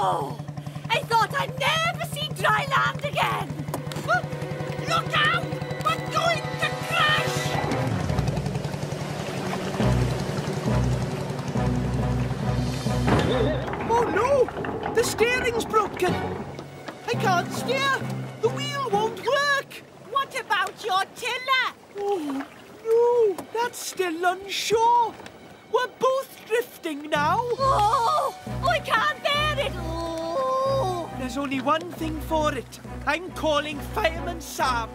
Oh, I thought I'd never see dry land again. Look out! We're going to crash! Oh no! The steering's broken. I can't steer. The wheel won't work. What about your tiller? Oh no, that's still unsure. We're both drifting now. Oh, I can't bear it. Oh. There's only one thing for it. I'm calling Fireman Sam.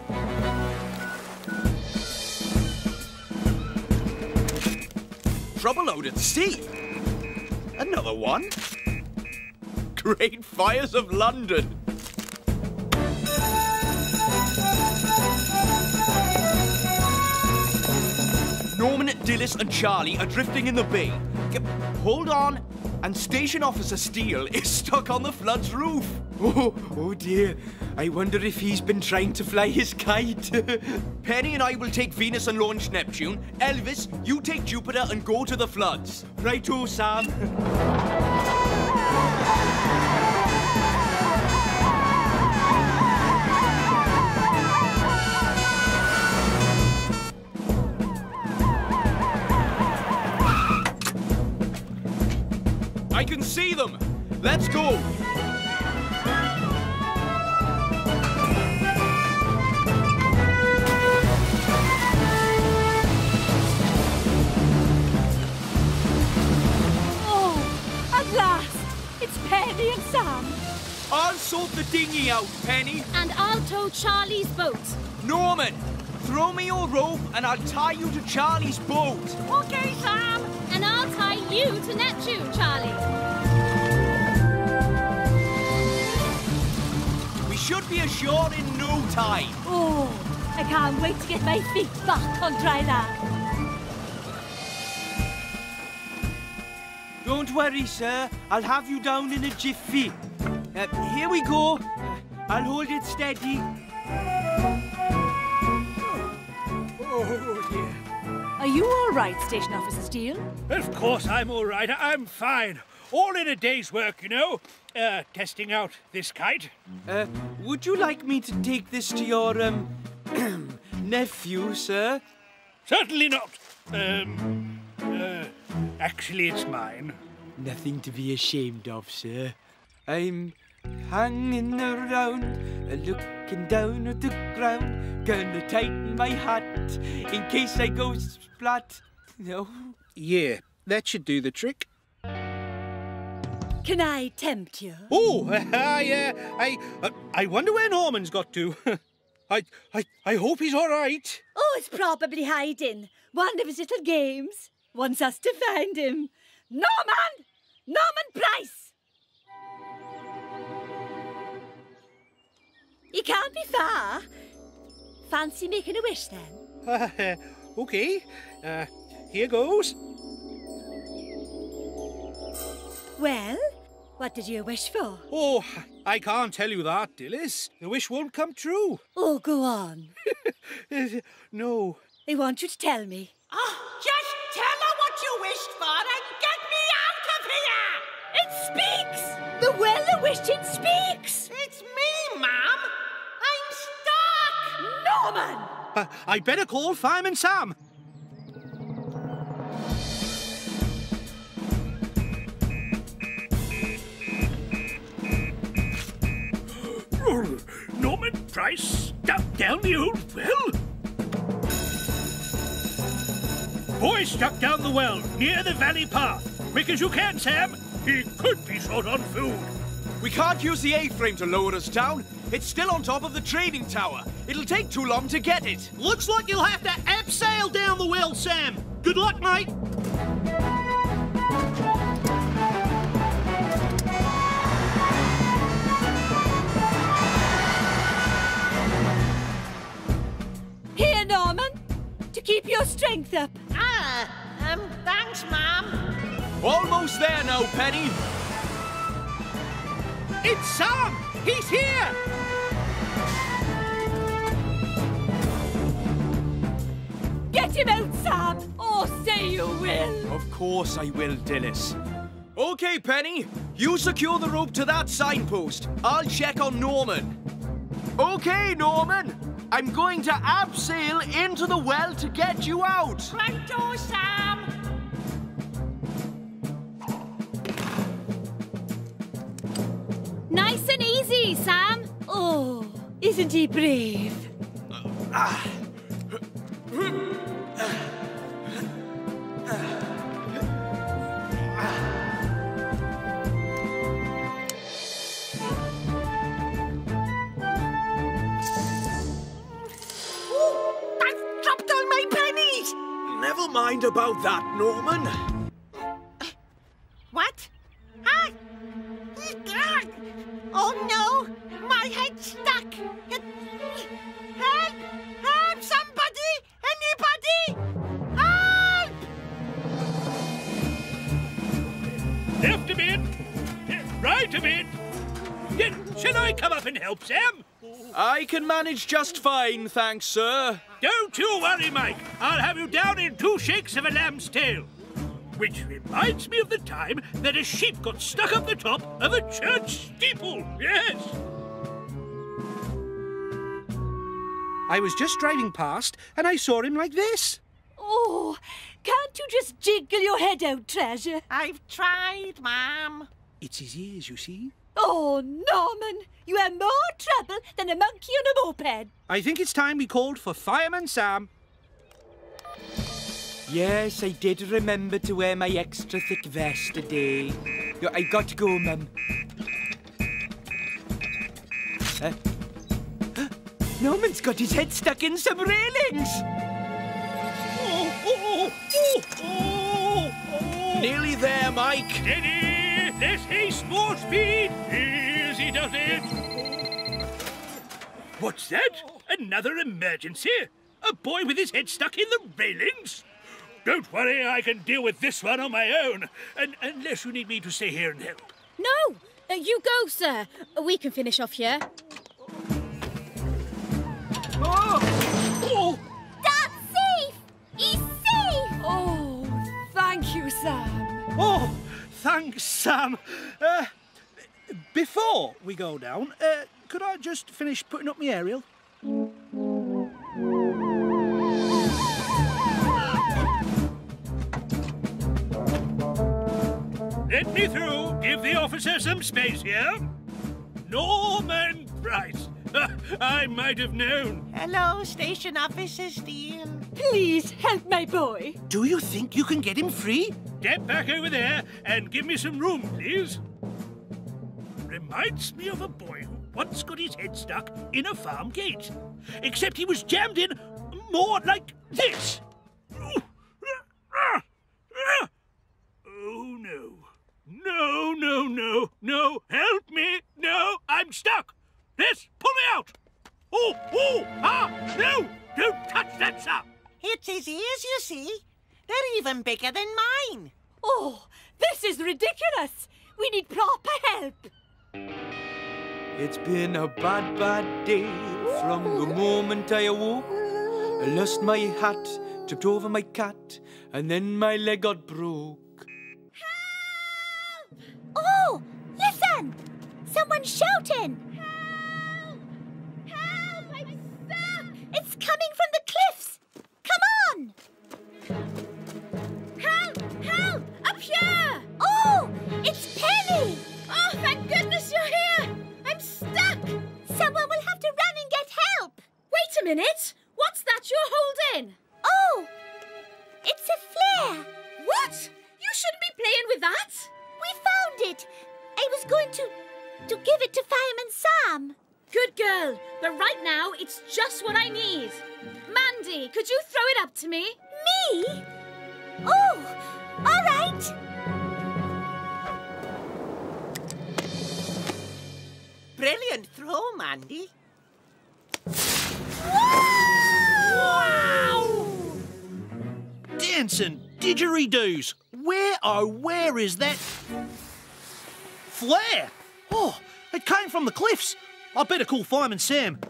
Trouble out at sea. Another one. Great fires of London. Norman, Dilys and Charlie are drifting in the bay. Hold on. And Station Officer Steele is stuck on the flood's roof. Oh dear. I wonder if he's been trying to fly his kite. Penny and I will take Venus and launch Neptune. Elvis, you take Jupiter and go to the floods. Righto, Sam. I can see them. Let's go. Oh, at last. It's Penny and Sam. I'll sort the dinghy out, Penny. And I'll tow Charlie's boat. Norman, throw me your rope and I'll tie you to Charlie's boat. OK, Sam. And I'll tie you to Neptune, Charlie. We should be ashore in no time. Oh, I can't wait to get my feet back on dry land. Don't worry, sir. I'll have you down in a jiffy. Here we go. I'll hold it steady. Oh, dear. Are you all right, Station Officer Steele? Of course I'm all right. I'm fine. All in a day's work, you know. Testing out this kite. Would you like me to take this to your, nephew, sir? Certainly not. Actually, it's mine. Nothing to be ashamed of, sir. I'm hanging around, looking down at the ground. Gonna tighten my hat in case I go splat. No? Yeah, that should do the trick. Can I tempt you? Oh, yeah. I wonder where Norman's got to. I hope he's all right. Oh, it's probably hiding. One of his little games. Wants us to find him. Norman! Norman Price! He can't be far. Fancy making a wish, then? OK. Here goes. Well, what did you wish for? Oh, I can't tell you that, Dilys. The wish won't come true. Oh, go on. No. They want you to tell me. Oh, just tell her what you wished for and get me out of here! It speaks! The well-wished it speaks! It's me, ma'am! Norman! I'd better call Fireman Sam. Norman Price stuck down the old well? Boy stuck down the well near the valley path. Quick as you can, Sam. He could be short on food. We can't use the A-frame to lower us down. It's still on top of the trading tower. It'll take too long to get it. Looks like you'll have to abseil down the well, Sam. Good luck, mate. Here, Norman, to keep your strength up. Thanks, ma'am. Almost there now, Penny. It's Sam. He's here! Get him out, Sam, or say you will. Of course I will, Dilys. OK, Penny, You secure the rope to that signpost. I'll check on Norman. OK, Norman. I'm going to abseil into the well to get you out. Front door, Sam. Nice and easy, Sam. Oh, isn't he brave? Never mind about that, Norman. What? Ah! Oh no! My head's stuck! Help! Help! Somebody! Anybody! Help! Left a bit! Right a bit! Shall I come up and help, Sam? I can manage just fine, thanks, sir. Don't you worry, Mike. I'll have you down in 2 shakes of a lamb's tail. Which reminds me of the time that a sheep got stuck up the top of a church steeple. Yes. I was just driving past and I saw him like this. Oh, can't you just jiggle your head out, Treasure? I've tried, ma'am. It's his ears, you see. Oh, Norman, you are more trouble than a monkey on a moped. I think it's time we called for Fireman Sam. Yes, I did remember to wear my extra thick vest today. I got to go, Mum. Norman's got his head stuck in some railings. Oh, oh, oh, oh, oh. Nearly there, Mike. Steady. Let's haste more speed! Easy does it! What's that? Another emergency? A boy with his head stuck in the railings? Don't worry, I can deal with this one on my own. Unless you need me to stay here and help. No! You go, sir. We can finish off here. Oh! Oh! That's safe! He's safe! Oh, thank you, Sam. Oh! Thanks, Sam. Before we go down, could I just finish putting up my aerial? Let me through. Give the officer some space here. Norman Price. I might have known. Hello, Station Officer Steele. Please help my boy. Do you think you can get him free? Get back over there and give me some room, please. Reminds me of a boy who once got his head stuck in a farm gate. Except he was jammed in more like this. Oh, no. No, no, no, no. Help me. No, I'm stuck. This, pull me out! Oh, oh, ah, no! Don't touch that, sir! It's his ears, you see. They're even bigger than mine. Oh, this is ridiculous. We need proper help. It's been a bad, bad day from the moment I awoke. I lost my hat, tripped over my cat, and then my leg got broke. Help! Oh, listen! Someone's shouting. It's coming from the cliffs! Come on! Help! Help! Up here! Oh! It's Penny! Oh, thank goodness you're here! I'm stuck! Someone will have to run and get help! Wait a minute! What's that you're holding? Oh! It's a flare! What? You shouldn't be playing with that! We found it! I was going to give it to Fireman Sam. Good girl, but right now it's just what I need. Mandy, could you throw it up to me? Me? Oh, all right. Brilliant throw, Mandy. Whoa! Wow! Dancing didgeridoos. Where, oh, where is that flare? Oh, it came from the cliffs. I'd better call Fireman Sam.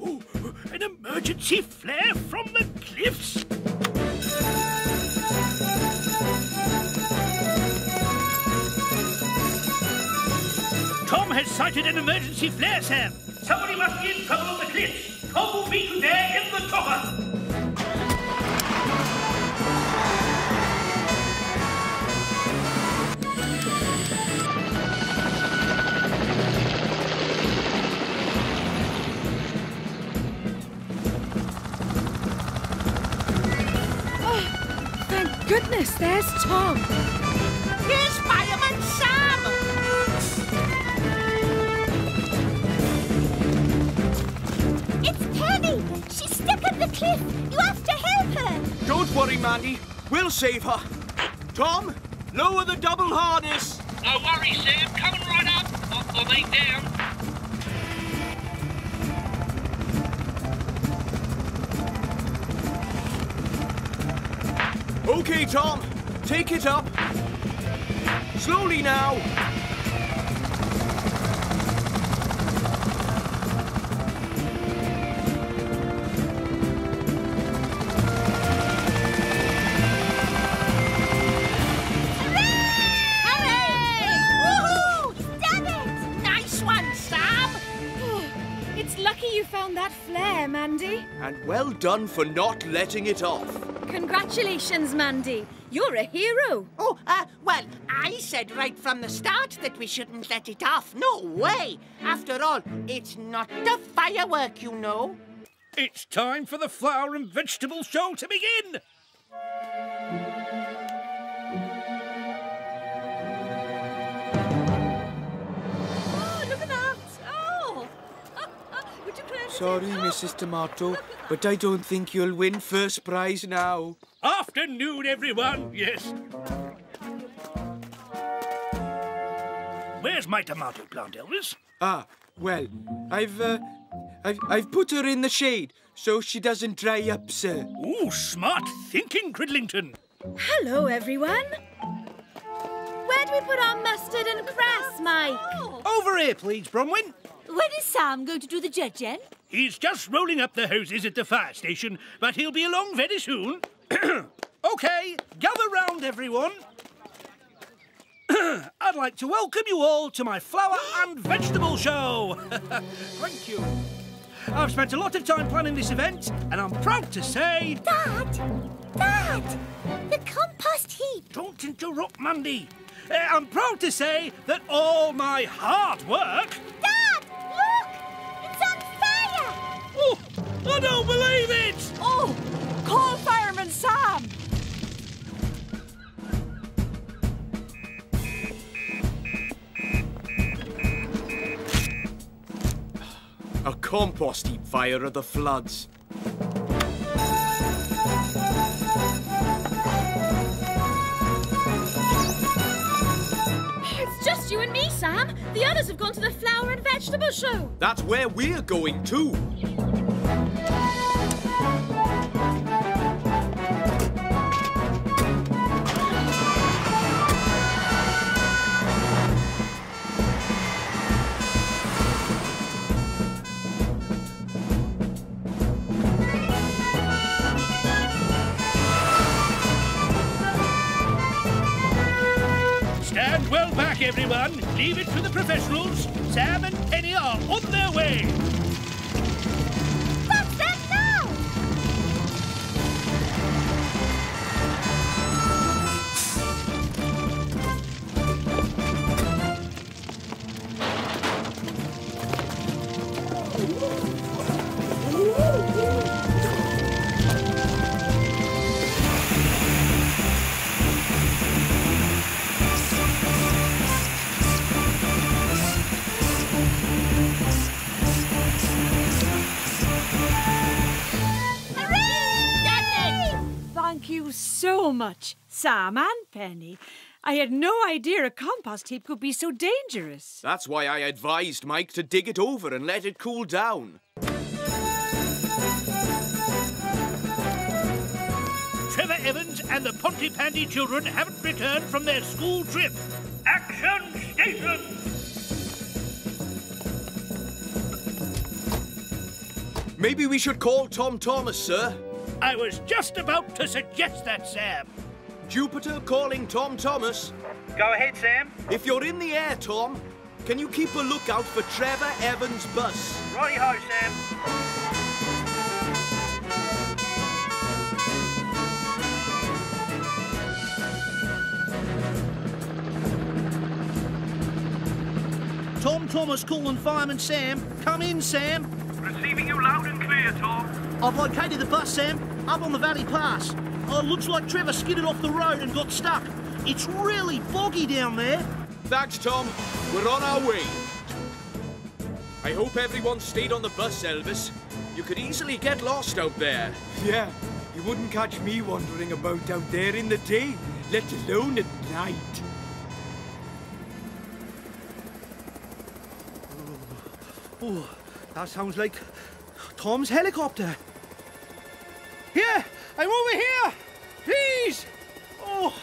Ooh, an emergency she flare from the cliffs? Tom has sighted an emergency flare, Sam. Somebody must be in trouble on the cliffs. Tom will meet you there in the chopper. Goodness, there's Tom. Here's Fireman Sam. It's Penny. She's stuck on the cliff. You have to help her. Don't worry, Mandy. We'll save her. Tom, lower the double harness. No worry, Sam. Coming right up. Or they down. OK, Tom, take it up. Slowly now. Hooray! Hooray! Woohoo! You've done it! Nice one, Sam. It's lucky you found that flare, Mandy. And well done for not letting it off. Congratulations, Mandy. You're a hero. Oh, well, I said right from the start that we shouldn't let it off. No way. After all, it's not a firework, you know. It's time for the flower and vegetable show to begin. Oh, look at that. Oh. Would you play? Sorry, Mrs. Tomato. But I don't think you'll win first prize now. Afternoon, everyone. Yes. Where's my tomato plant, Elvis? Ah, well, I've put her in the shade so she doesn't dry up, sir. Ooh, smart thinking, Cridlington. Hello, everyone. Where do we put our mustard and cress, Mike? Over here, please, Bronwyn. When is Sam going to do the judging? He's just rolling up the hoses at the fire station, but he'll be along very soon. OK, gather round, everyone. I'd like to welcome you all to my flower and vegetable show. Thank you. I've spent a lot of time planning this event, and I'm proud to say... Dad! The compost heap! Don't interrupt, Mandy. I'm proud to say that all my hard work... Oh, I don't believe it! Oh, call Fireman Sam! A compost heap fire of the floods. It's just you and me, Sam. The others have gone to the flower and vegetable show. That's where we're going, too. Stand well back, everyone. Leave it to the professionals. Sam and Penny are on their way. Much, Sam and Penny. I had no idea a compost heap could be so dangerous. That's why I advised Mike to dig it over and let it cool down. Trevor Evans and the Pontypandy children haven't returned from their school trip. Action station! Maybe we should call Tom Thomas, sir. I was just about to suggest that, Sam. Jupiter calling Tom Thomas. Go ahead, Sam. If you're in the air, Tom, can you keep a lookout for Trevor Evans' bus? Righty-ho, Sam. Tom Thomas calling Fireman Sam. Come in, Sam. Receiving you loud and clear, Tom. I've located the bus, Sam, up on the Valley Pass. Oh, looks like Trevor skidded off the road and got stuck. It's really foggy down there. Thanks, Tom. We're on our way. I hope everyone stayed on the bus, Elvis. You could easily get lost out there. Yeah, you wouldn't catch me wandering about out there in the day, let alone at night. Oh, that sounds like Tom's helicopter. Here! I'm over here! Please! Oh,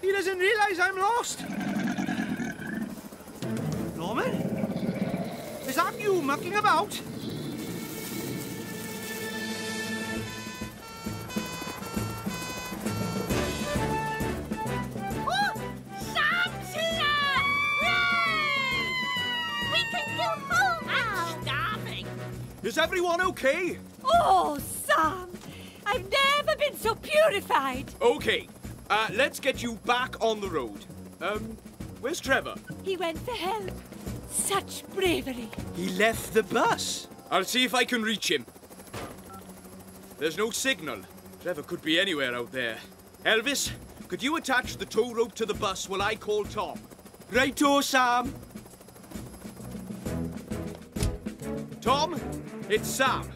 he doesn't realise I'm lost. Norman? Is that you mucking about? Oh! Sam's here! Yay! We can kill food now! I'm starving. Is everyone okay? Oh, Sam! I've never been so purified. OK, let's get you back on the road. Where's Trevor? He went for help. Such bravery. He left the bus. I'll see if I can reach him. There's no signal. Trevor could be anywhere out there. Elvis, could you attach the tow rope to the bus while I call Tom? Righto, Sam. Tom, it's Sam.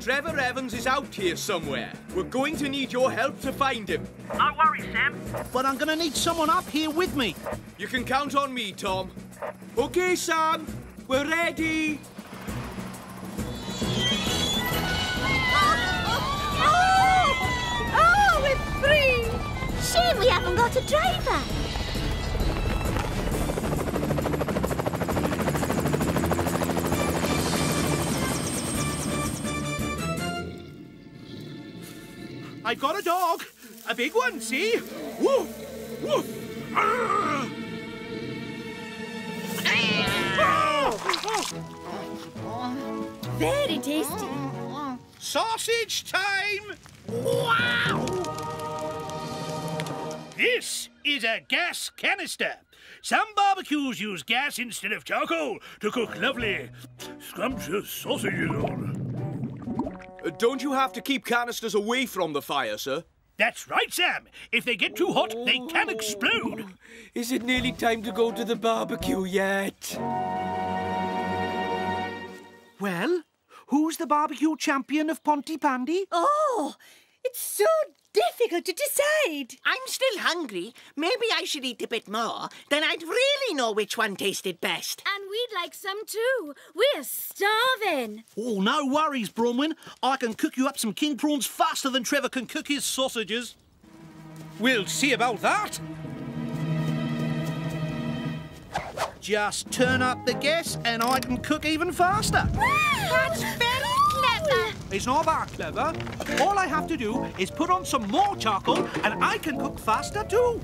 Trevor Evans is out here somewhere. We're going to need your help to find him. Don't worry, Sam. But I'm going to need someone up here with me. You can count on me, Tom. OK, Sam. We're ready. Oh, we're free. Shame we haven't got a driver. I got a dog, a big one, see? Woof, woof. Very tasty. Sausage time! Wow! This is a gas canister. Some barbecues use gas instead of charcoal to cook lovely, scrumptious sausages on. Don't you have to keep canisters away from the fire, sir? That's right, Sam. If they get too hot, they can explode. Is it nearly time to go to the barbecue yet? Well, who's the barbecue champion of Pontypandy? Oh, it's so difficult to decide. I'm still hungry. Maybe I should eat a bit more. Then I'd really know which one tasted best. And we'd like some too. We're starving. Oh, no worries, Bronwyn. I can cook you up some king prawns faster than Trevor can cook his sausages. We'll see about that. Just turn up the gas and I can cook even faster. That's very clever. It's not that clever. All I have to do is put on some more charcoal and I can cook faster too.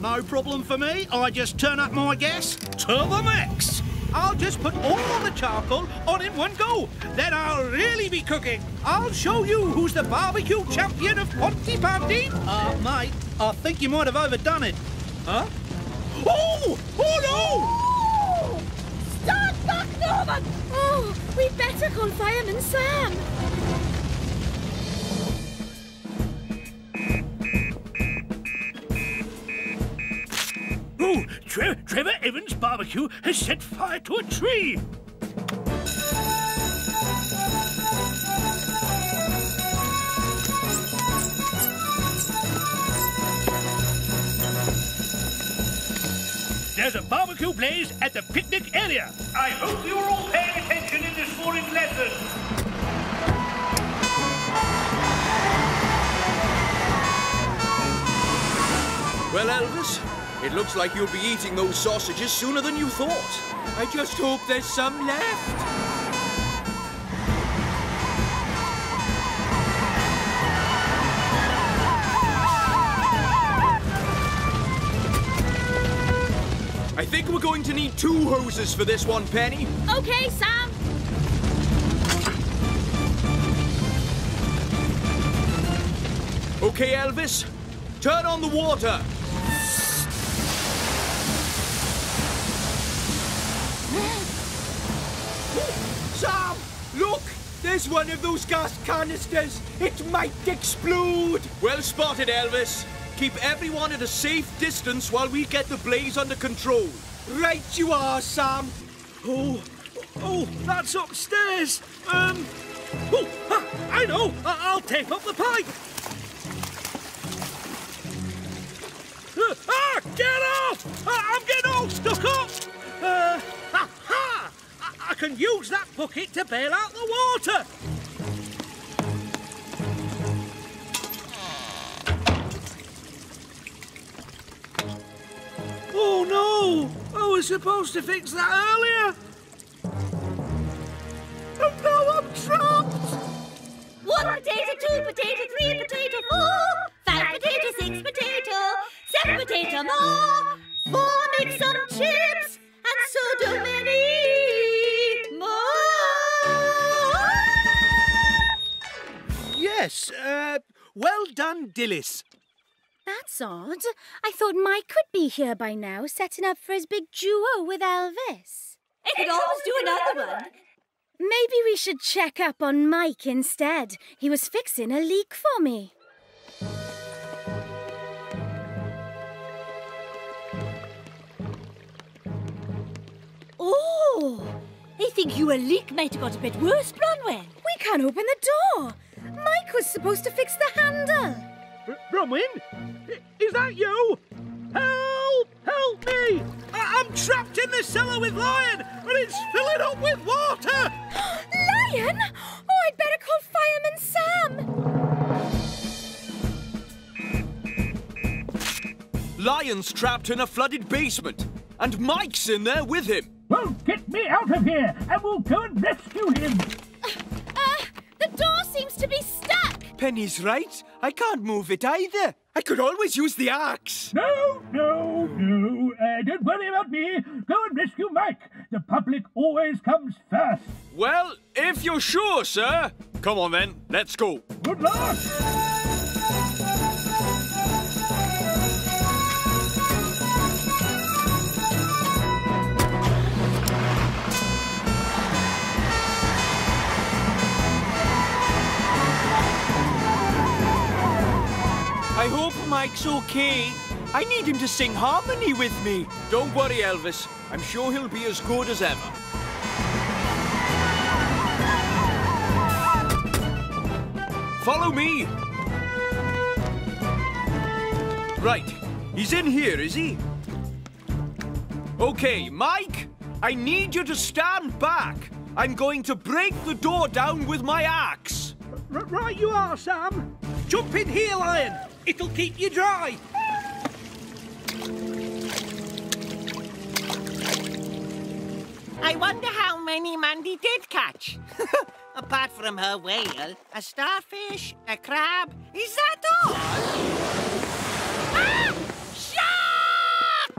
No problem for me. I just turn up my gas to the max. I'll just put all the charcoal on in one go. Then I'll really be cooking. I'll show you who's the barbecue champion of Pontypandy. Mate, I think you might have overdone it. Huh? Oh! Oh, no! Stand back, Norman! Oh, we'd better call Fireman Sam. Oh, Trevor Evans' barbecue has set fire to a tree. There's a barbecue blaze at the picnic area. I hope you're all paying attention in this foreign lesson. Well, Elvis, it looks like you'll be eating those sausages sooner than you thought. I just hope there's some left. we're going to need two hoses for this one, Penny. Okay, Sam. Okay, Elvis. Turn on the water. Sam, look! There's one of those gas canisters. It might explode. Well spotted, Elvis. Keep everyone at a safe distance while we get the blaze under control. Right you are, Sam. Oh, that's upstairs. I know. I'll tape up the pipe. Get off! I'm getting all stuck up. I can use that bucket to bail out the water. Oh, no! I was supposed to fix that earlier. And now I'm trapped! One potato, two potato, three potato, four. Five potato, six potato, seven potato more. Four make some chips, and so do many more. Yes, well done, Dilys. That's odd. I thought Mike could be here by now, setting up for his big duo with Elvis. It could always do another one. Maybe we should check up on Mike instead. He was fixing a leak for me. Oh, I think your leak might have got a bit worse, Bronwyn. We can't open the door. Mike was supposed to fix the handle. Bronwyn? Is that you? Help! Help me! I'm trapped in the cellar with Lion and it's filling up with water! Lion? Oh, I'd better call Fireman Sam! Lion's trapped in a flooded basement and Mike's in there with him. Well, get me out of here and we'll go and rescue him! The door seems to be stuck! Penny's right. I can't move it either. I could always use the axe. No. Don't worry about me. Go and rescue Mike. The public always comes first. Well, if you're sure, sir. Come on, then. Let's go. Good luck! I hope Mike's okay. I need him to sing harmony with me. Don't worry, Elvis. I'm sure he'll be as good as ever. Follow me. Right. He's in here, is he? Okay, Mike, I need you to stand back. I'm going to break the door down with my axe. Right you are, Sam. Jump in here, Lion. It'll keep you dry. I wonder how many Mandy did catch. Apart from her whale, a starfish, a crab. Is that all? Ah! Shark!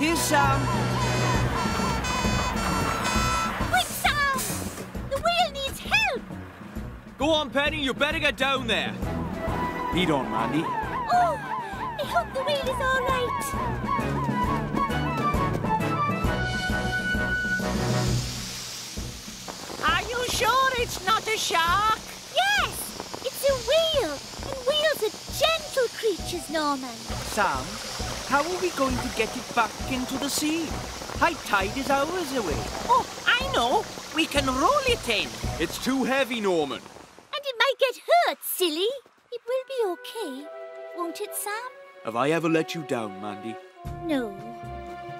Here's Sam. Go on, Penny, you better get down there. Lead on, Mandy. Oh, I hope the wheel is all right. Are you sure it's not a shark? Yes, it's a wheel. And wheels are gentle creatures, Norman. Sam, how are we going to get it back into the sea? High tide is hours away. Oh, I know. We can roll it in. It's too heavy, Norman. Get hurt, silly. It will be okay, won't it, Sam? Have I ever let you down, Mandy? No.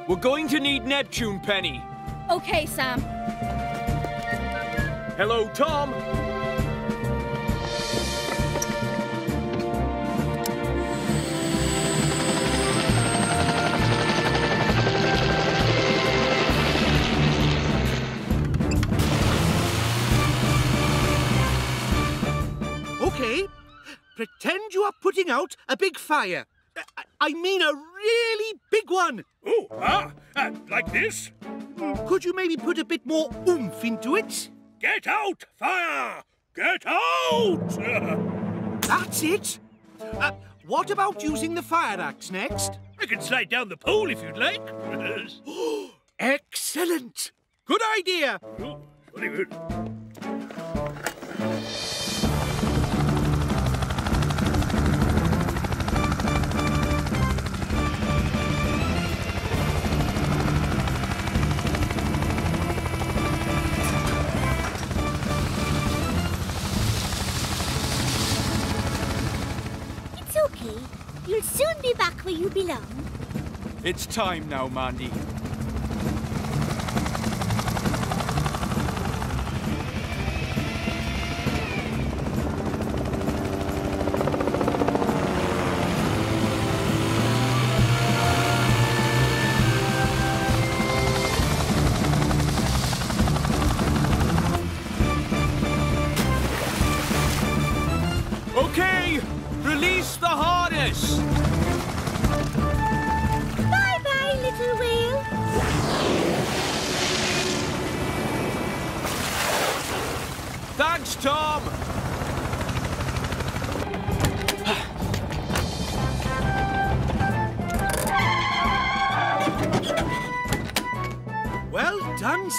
We're going to need Neptune, Penny. Okay, Sam. Hello, Tom. are putting out a big fire. I mean a really big one. Oh, like this? Could you maybe put a bit more oomph into it? Get out, fire! Get out! That's it. What about using the fire axe next? I can slide down the pole if you'd like. Excellent! Good idea! Oh, very good. It's okay. You'll soon be back where you belong. It's time now, Mandy.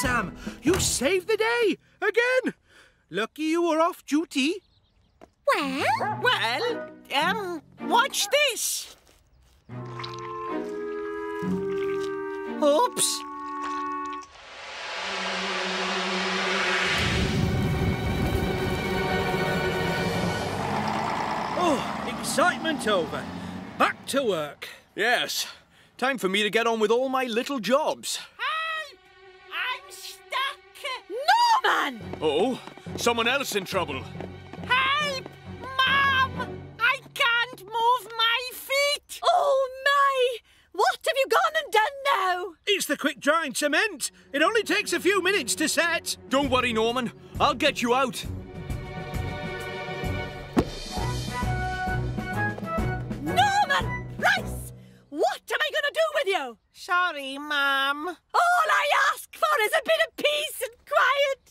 Sam, you saved the day again. Lucky you were off duty. Well, watch this. Oops. Oh, excitement over. Back to work. Yes. Time for me to get on with all my little jobs. Oh, someone else in trouble. Help! Mom! I can't move my feet! Oh, my! What have you gone and done now? It's the quick-drying cement. It only takes a few minutes to set. Don't worry, Norman. I'll get you out. Norman Price! What am I going to do with you? Sorry, Mum. All I ask for is a bit of peace and quiet.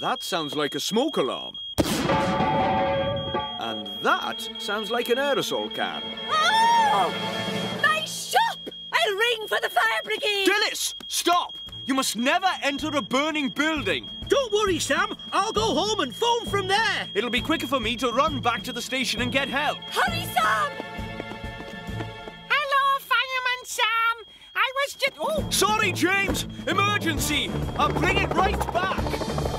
That sounds like a smoke alarm. And that sounds like an aerosol can. Oh! My shop! I'll ring for the fire brigade! Dilys, stop! You must never enter a burning building. Don't worry, Sam. I'll go home and phone from there. It'll be quicker for me to run back to the station and get help. Hurry, Sam! Hello, Fireman Sam. I was just... Oh! Sorry, James. Emergency. I'll bring it right back.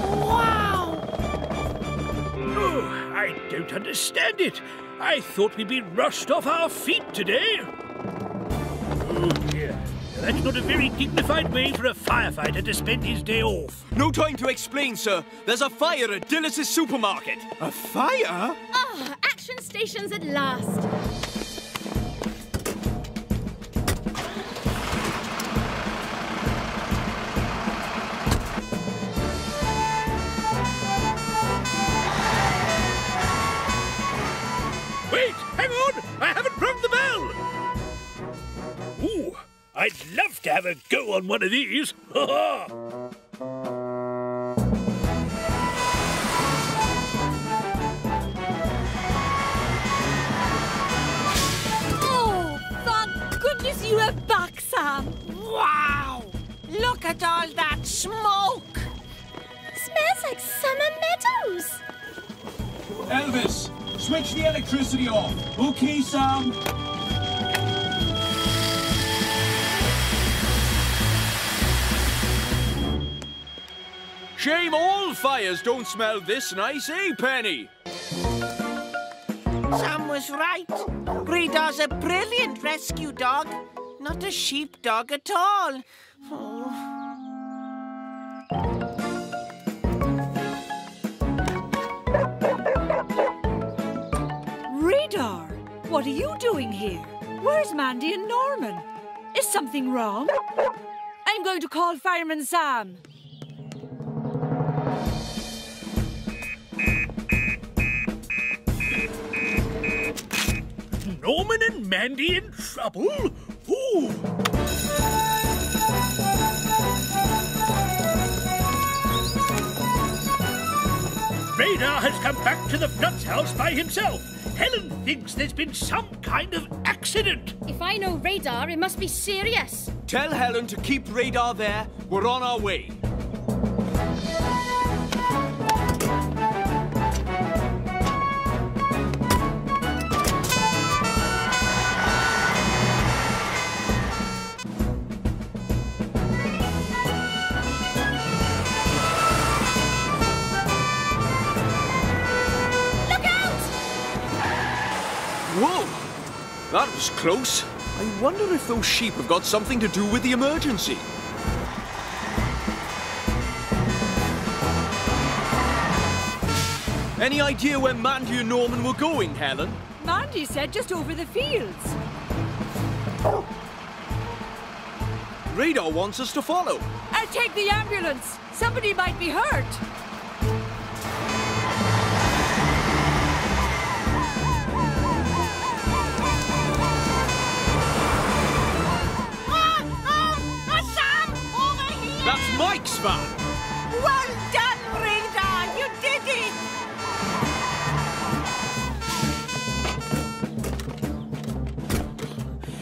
Wow! Oh, I don't understand it. I thought we'd be rushed off our feet today. Oh, dear. Now, that's not a very dignified way for a firefighter to spend his day off. No time to explain, sir. There's a fire at Dilys' supermarket. A fire? Oh, action stations at last. I'd love to have a go on one of these. Oh, thank goodness you are back, Sam. Wow! Look at all that smoke. Smells like summer meadows. Elvis, switch the electricity off. OK, Sam. Shame all fires don't smell this nice, eh, Penny? Sam was right. Radar's a brilliant rescue dog. Not a sheepdog at all. Oh. Radar, what are you doing here? Where's Mandy and Norman? Is something wrong? I'm going to call Fireman Sam. Norman and Mandy in trouble? Ooh! Radar has come back to the Nuts house by himself. Helen thinks there's been some kind of accident. If I know Radar, it must be serious. Tell Helen to keep Radar there. We're on our way. That was close. I wonder if those sheep have got something to do with the emergency. Any idea where Mandy and Norman were going, Helen? Mandy said just over the fields. Radar wants us to follow. I'll take the ambulance. Somebody might be hurt. Mike's van. Well done, Rita! You did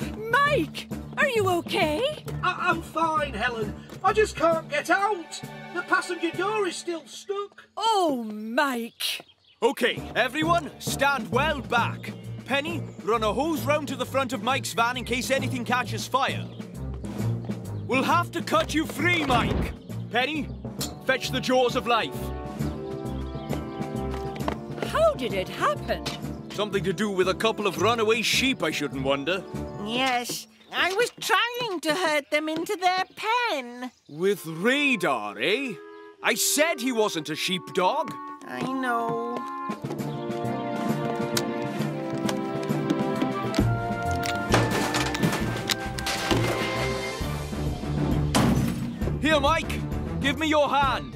it! Mike, are you okay? I'm fine, Helen. I just can't get out. The passenger door is still stuck. Oh, Mike. OK, everyone, stand well back. Penny, run a hose round to the front of Mike's van in case anything catches fire. We'll have to cut you free, Mike. Penny, fetch the jaws of life. How did it happen? Something to do with a couple of runaway sheep, I shouldn't wonder. Yes, I was trying to herd them into their pen. With Radar, eh? I said he wasn't a sheepdog. I know. Here, Mike, give me your hand.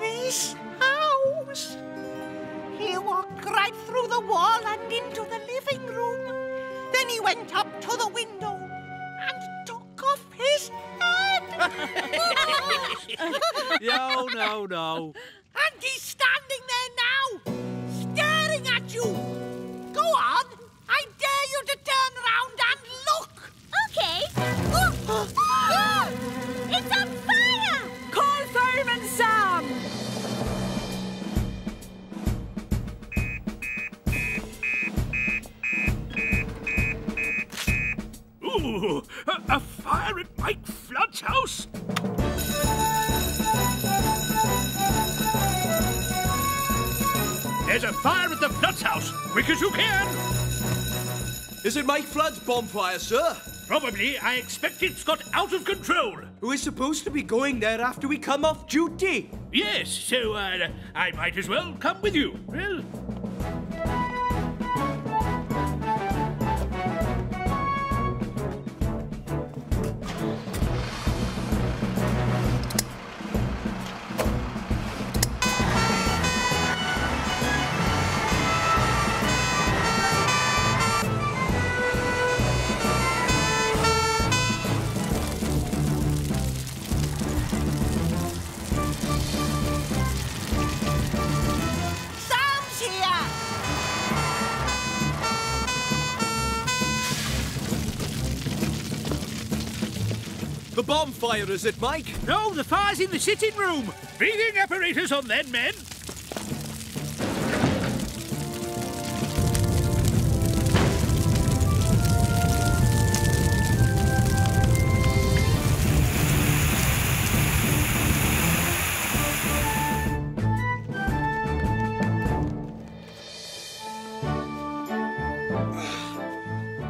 This house. He walked right through the wall and into the living room. Then he went up to the window and took off his head. No, no, no. And he's standing there now, staring at you. Go on. I dare you to turn round and look. Okay. It's on fire! Call Fireman Sam! Ooh, a fire at Mike Flood's house? There's a fire at the Flood's house, quick as you can! Is it Mike Flood's bonfire, sir? Probably. I expect it's got out of control. We're supposed to be going there after we come off duty. Yes, so I might as well come with you. Well... Bonfire, is it, Mike? No, the fire's in the sitting room. Breathing apparatus on then, men.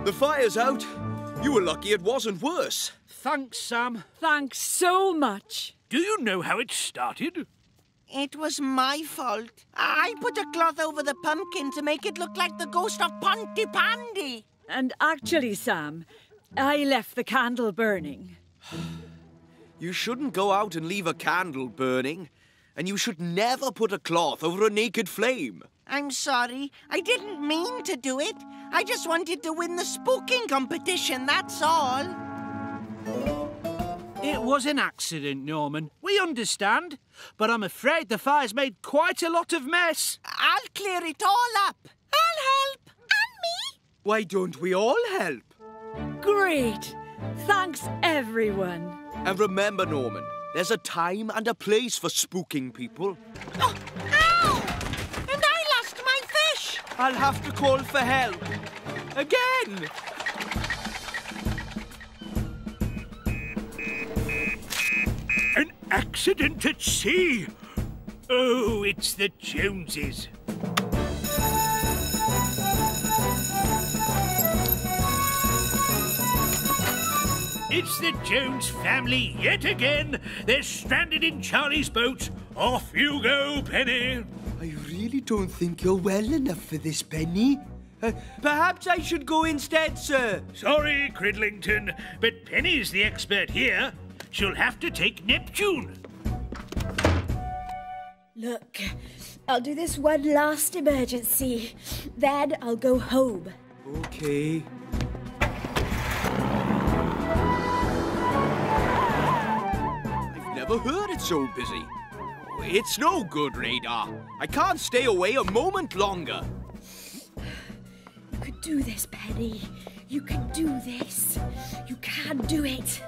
The fire's out. You were lucky it wasn't worse. Thanks, Sam. Thanks so much. Do you know how it started? It was my fault. I put a cloth over the pumpkin to make it look like the ghost of Pontypandy. And actually, Sam, I left the candle burning. You shouldn't go out and leave a candle burning. And you should never put a cloth over a naked flame. I'm sorry. I didn't mean to do it. I just wanted to win the spooking competition, that's all. It was an accident, Norman. We understand. But I'm afraid the fire's made quite a lot of mess. I'll clear it all up. I'll help. And me. Why don't we all help? Great. Thanks, everyone. And remember, Norman, there's a time and a place for spooking people. Oh, ow! And I lost my fish! I'll have to call for help. Again! An accident at sea! Oh, it's the Joneses. It's the Jones family yet again. They're stranded in Charlie's boat. Off you go, Penny. I really don't think you're well enough for this, Penny. Perhaps I should go instead, sir. Sorry, Cridlington, but Penny's the expert here. She'll have to take Neptune. Look, I'll do this one last emergency. Then I'll go home. OK. Never heard it so busy. It's no good, Radar. I can't stay away a moment longer. You could do this, Penny. You can do this. You can do it.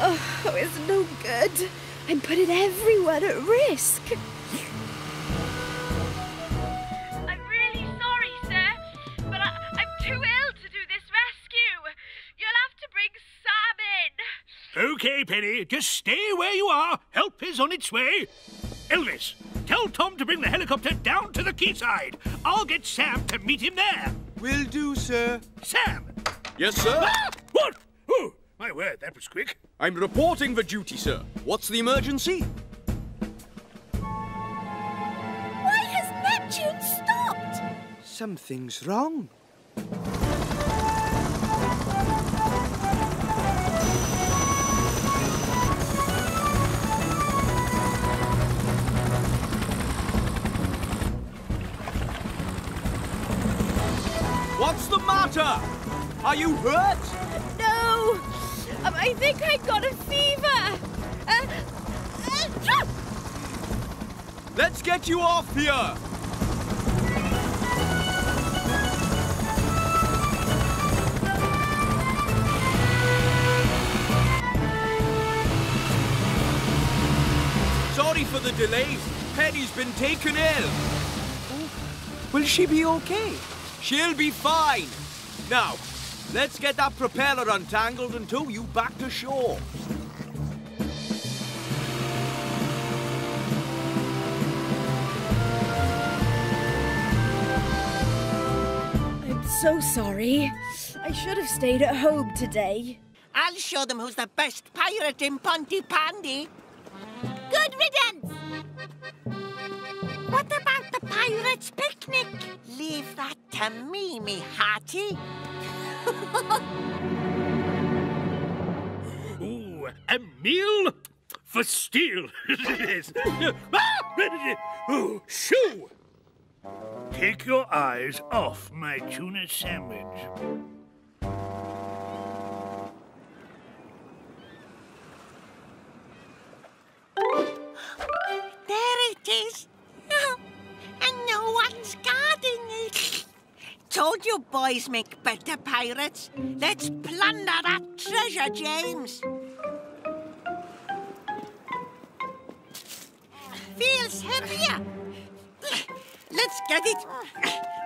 Oh, it's no good. I'm putting everyone at risk. OK, Penny, just stay where you are. Help is on its way. Elvis, tell Tom to bring the helicopter down to the quayside. I'll get Sam to meet him there. Will do, sir. Sam! Yes, sir? Ah! What? Oh, my word, that was quick. I'm reporting for duty, sir. What's the emergency? Why has Neptune stopped? Something's wrong. What's the matter? Are you hurt? No. I think I got a fever. Let's get you off here. Sorry for the delay. Penny's been taken ill. Will she be okay? She'll be fine. Now, let's get that propeller untangled and tow you back to shore. I'm so sorry. I should have stayed at home today. I'll show them who's the best pirate in Pontypandy. Good riddance! What about the pirates' picnic? Leave that to me, me hearty. Ooh, a meal for Steele. Oh, shoo! Take your eyes off my tuna sandwich. There it is. And no one's guarding it. Told you boys make better pirates. Let's plunder that treasure, James. Feels heavier. Let's get it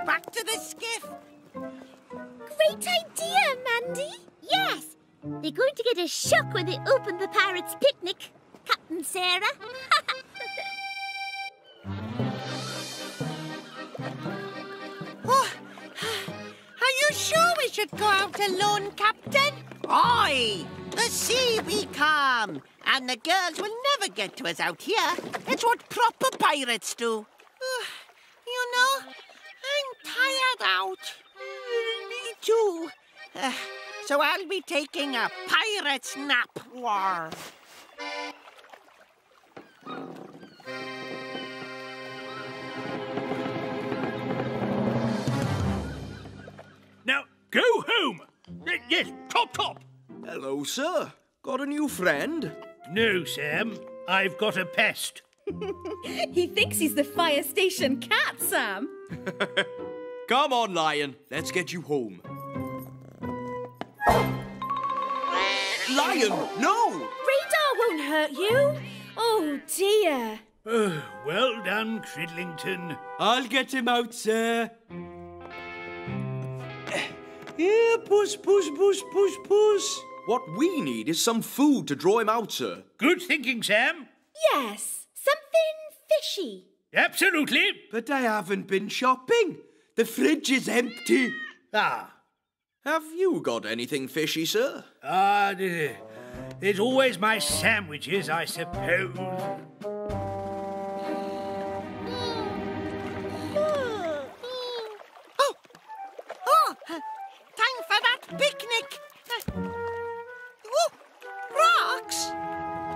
back to the skiff. Great idea, Mandy. Yes. They're going to get a shock when they open the pirates' picnic, Captain Sarah. Oh, are you sure we should go out alone, Captain? Aye! The sea be calm, and the girls will never get to us out here. It's what proper pirates do. You know, I'm tired out. Me too. So I'll be taking a pirate's nap. top. Hello, sir. Got a new friend? No, Sam. I've got a pest. He thinks he's the fire station cat, Sam. Come on, Lion. Let's get you home. Lion, no! Radar won't hurt you. Oh, dear. Oh, well done, Cridlington. I'll get him out, sir. Here, puss, puss, puss, puss, puss. What we need is some food to draw him out, sir. Good thinking, Sam. Yes, something fishy. Absolutely. But I haven't been shopping. The fridge is empty. Ah. Have you got anything fishy, sir? There's always my sandwiches, I suppose. Oh, time for that picnic. Rocks!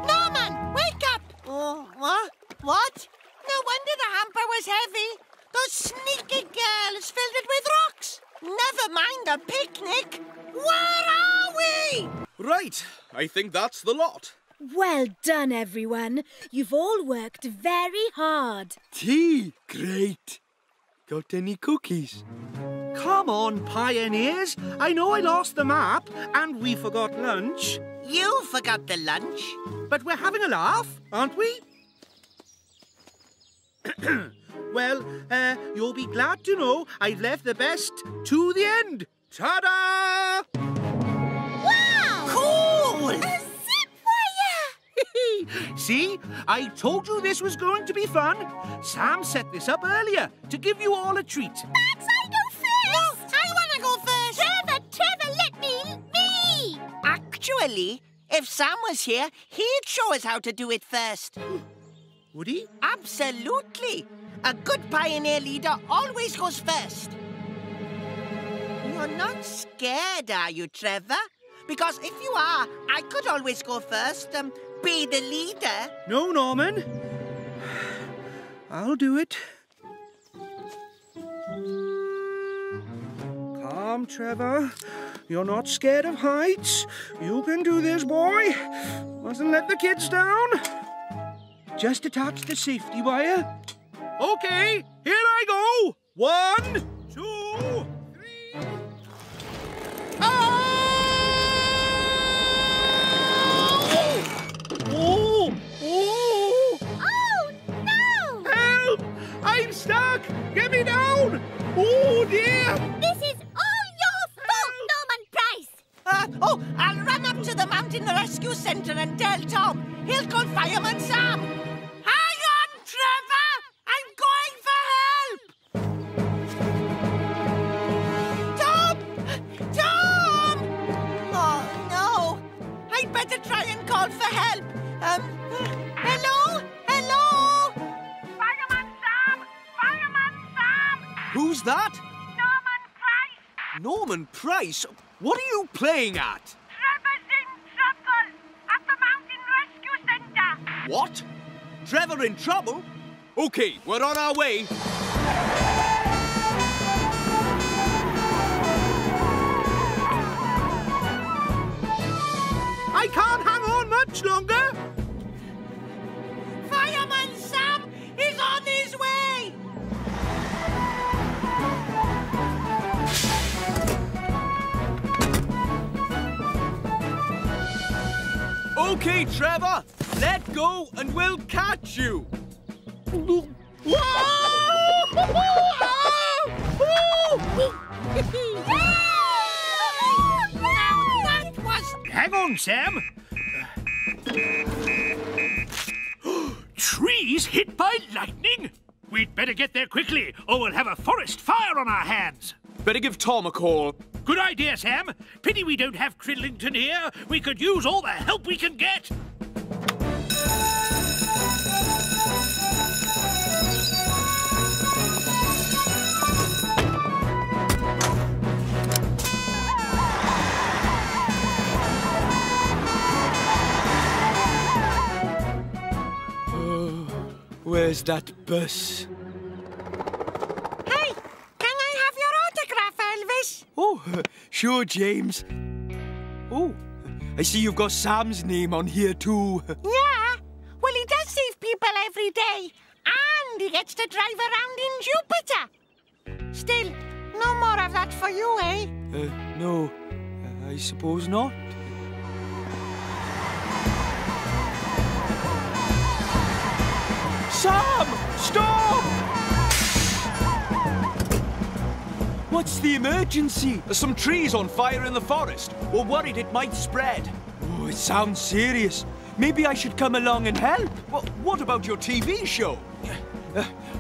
Norman, wake up! Oh, what? What? No wonder the hamper was heavy. Those sneaky girls filled it with rocks. Never mind the picnic. Where are we? Right. I think that's the lot. Well done, everyone. You've all worked very hard. Tea? Great. Got any cookies? Come on, pioneers. I know I lost the map and we forgot lunch. You forgot the lunch. But we're having a laugh, aren't we? Well, you'll be glad to know I've left the best to the end. Ta-da! Wow! Cool! A zip wire! See? I told you this was going to be fun. Sam set this up earlier to give you all a treat. Max, I go first! No, I want to go first! Trevor, let me! Actually, if Sam was here, he'd show us how to do it first. Would he? Absolutely. A good pioneer leader always goes first. You're not scared, are you, Trevor? Because if you are, I could always go first and be the leader. No, Norman. I'll do it. Calm, Trevor. You're not scared of heights. You can do this, boy. Mustn't let the kids down. Just attach the safety wire. OK, here I go. 1, 2, 3. Oh! Oh! Oh! Oh, no! Help! I'm stuck! Get me down! Oh, dear! This is all your fault, Norman Price. I'll run up to the Mountain Rescue Centre and tell Tom. He'll call Fireman Sam. Trevor, I'm going for help! Tom! Tom! Oh, no. I'd better try and call for help. Hello? Hello? Fireman Sam! Fireman Sam! Who's that? Norman Price. Norman Price? What are you playing at? Trevor's in trouble at the Mountain Rescue Centre. What? Trevor in trouble? OK, we're on our way. I can't hang on much longer. Fireman Sam is on his way! OK, Trevor. Let go and we'll catch you! Hang on, Sam! Trees hit by lightning? We'd better get there quickly, or we'll have a forest fire on our hands. Better give Tom a call. Good idea, Sam. Pity we don't have Cridlington here. We could use all the help we can get. Where's that bus? Hey, can I have your autograph, Elvis? Oh, sure, James. Oh, I see you've got Sam's name on here too. Yeah, well, he does save people every day. And he gets to drive around in Jupiter. Still, no more of that for you, eh? No, I suppose not. Sam! Stop! What's the emergency? There's some trees on fire in the forest. We're worried it might spread. Oh, it sounds serious. Maybe I should come along and help. Well, what about your TV show?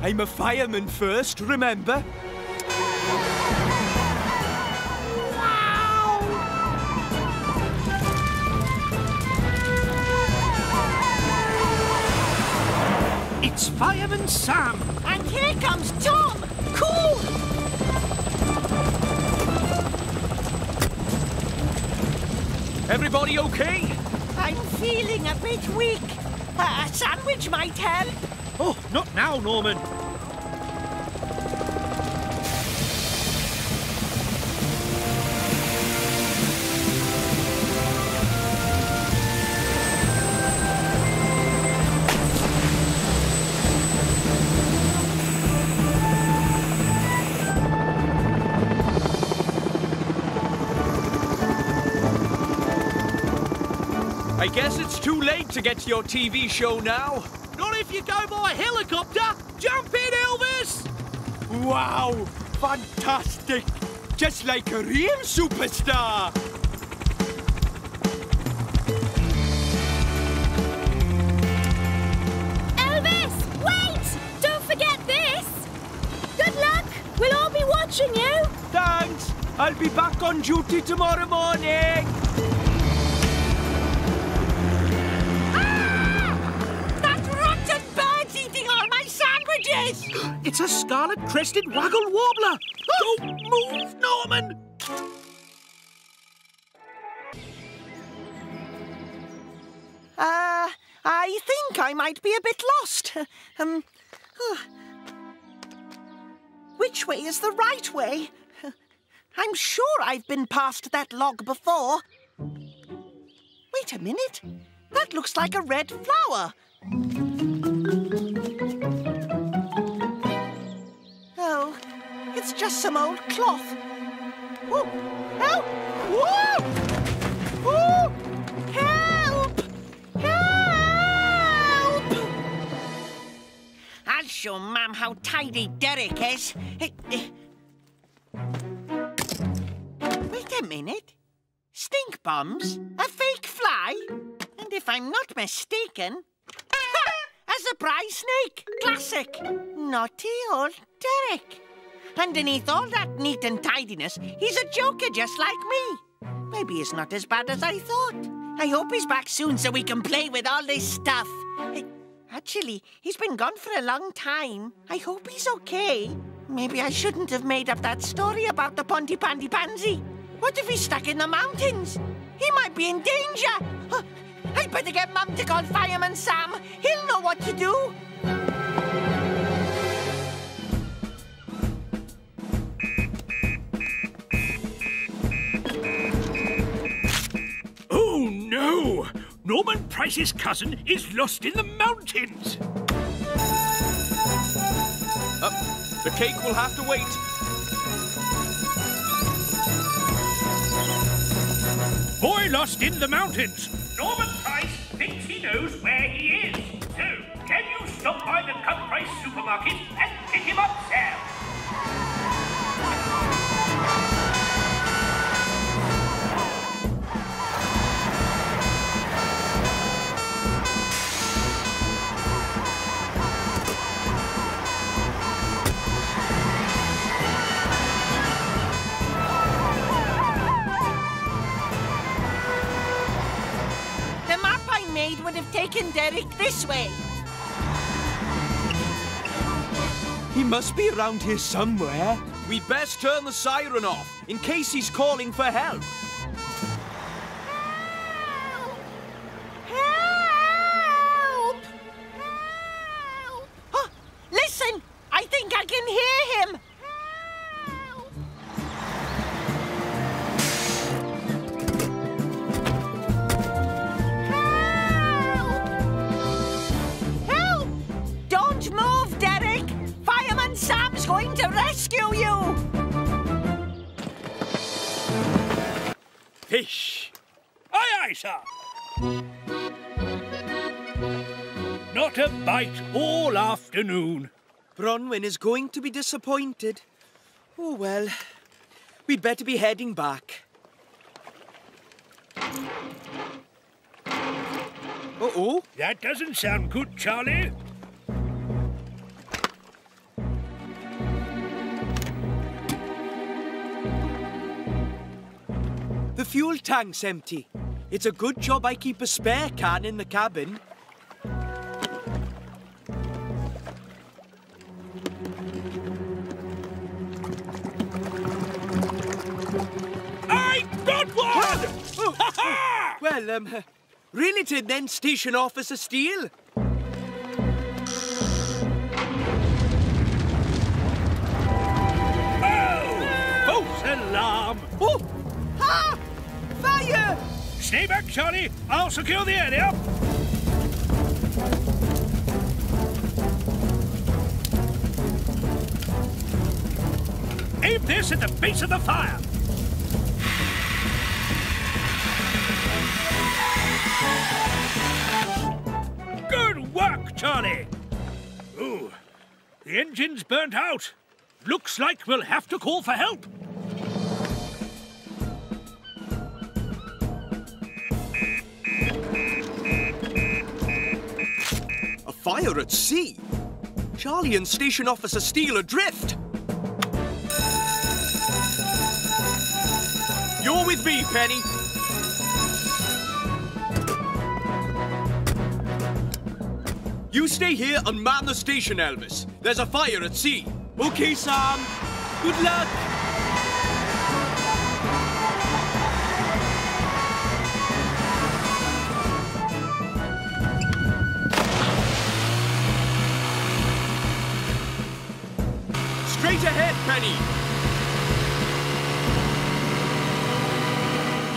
I'm a fireman first, remember? Wow! It's Fireman Sam. And here comes Tom. Cool! Everybody okay? I'm feeling a bit weak. A sandwich might help. Oh, not now, Norman. I guess it's too late to get to your TV show now. Not if you go by helicopter! Jump in, Elvis! Wow! Fantastic! Just like a real superstar! Elvis! Wait! Don't forget this! Good luck! We'll all be watching you! Thanks! I'll be back on duty tomorrow morning! It's a scarlet-crested waggle warbler! Don't move, Norman! I think I might be a bit lost. Which way is the right way? I'm sure I've been past that log before. Wait a minute. That looks like a red flower. It's just some old cloth. Whoa! Help! Whoa! Whoa! Help! Help! I'll show Mum how tidy Derek is. Wait a minute. Stink bombs? A fake fly? And if I'm not mistaken, a surprise snake. Classic. Naughty old Derek. Underneath all that neat and tidiness, he's a joker just like me. Maybe he's not as bad as I thought. I hope he's back soon so we can play with all this stuff. Actually, he's been gone for a long time. I hope he's okay. Maybe I shouldn't have made up that story about the Pontypandy Pansy. What if he's stuck in the mountains? He might be in danger. Oh, I'd better get Mum to call Fireman Sam. He'll know what to do. No! Norman Price's cousin is lost in the mountains! The cake will have to wait. Boy lost in the mountains! Norman Price thinks he knows where he is. So, can you stop by the Cut Price supermarket and pick him up, Sam? Would have taken Derek this way. He must be around here somewhere. We'd best turn the siren off, in case he's calling for help. Help! Help! Help! Oh, listen! I think I can hear him! rescue you! Fish. Aye, aye, sir. Not a bite all afternoon. Bronwyn is going to be disappointed. Oh, well, we'd better be heading back. Uh-oh. That doesn't sound good, Charlie. The fuel tank's empty. It's a good job I keep a spare can in the cabin. I got one! Oh. Ha-ha! Well, reel it in then, Station Officer Steele. Oh! False alarm! Oh! Ha! Fire! Stay back, Charlie. I'll secure the area. Aim this at the base of the fire. Good work, Charlie. Ooh, the engine's burnt out. Looks like we'll have to call for help. A fire at sea? Charlie and Station Officer Steele adrift. You're with me, Penny. You stay here and man the station, Elvis. There's a fire at sea. OK, Sam. Good luck. Straight ahead, Penny.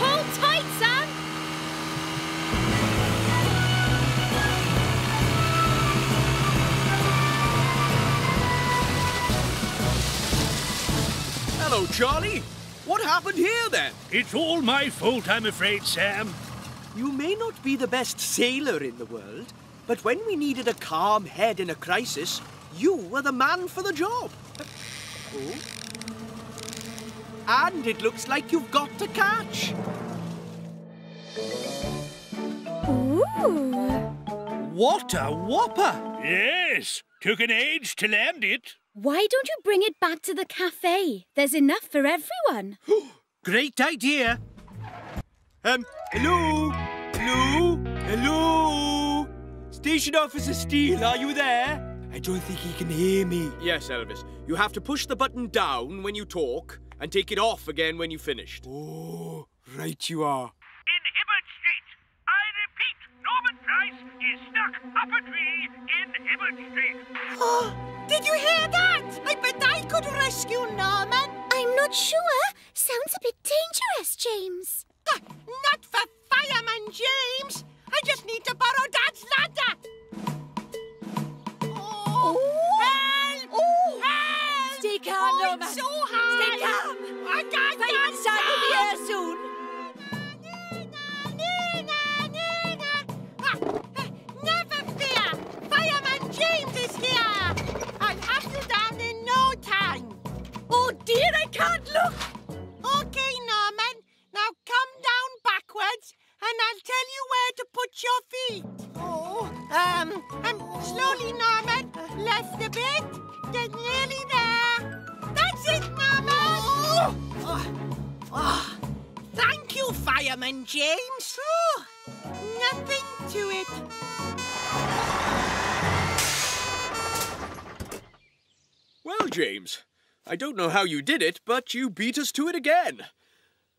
Hold tight, Sam. Hello, Charlie. What happened here, then? It's all my fault, I'm afraid, Sam. You may not be the best sailor in the world, but when we needed a calm head in a crisis, you were the man for the job. Oh. And it looks like you've got to catch. Ooh. What a whopper! Yes, took an age to land it. Why don't you bring it back to the cafe? There's enough for everyone. Great idea. Hello? Hello? Hello? Station Officer Steele, are you there? I don't think he can hear me. Yes, Elvis. You have to push the button down when you talk and take it off again when you've finished. Oh, right you are. In Hibbert Street. I repeat, Norman Price is stuck up a tree in Hibbert Street. Did you hear that? I bet I could rescue Norman. I'm not sure. Sounds a bit dangerous, James. Not for Fireman James. I just need to borrow Dad's ladder. Oh! Ooh. Help! Ooh. Help! Stay calm, Norman. It's so hard. Stay calm. I can't. Fireman Sam will be here soon. Never fear. Fireman James is here. I'll have you down in no time. Oh, dear, I can't look. OK, Norman. Now come down backwards and I'll tell you where to put your feet. Oh. Slowly, Norman. Left a bit. Get nearly there. That's it, Norman. Oh. Oh. Thank you, Fireman James. Oh. Nothing to it. Well, James, I don't know how you did it, but you beat us to it again.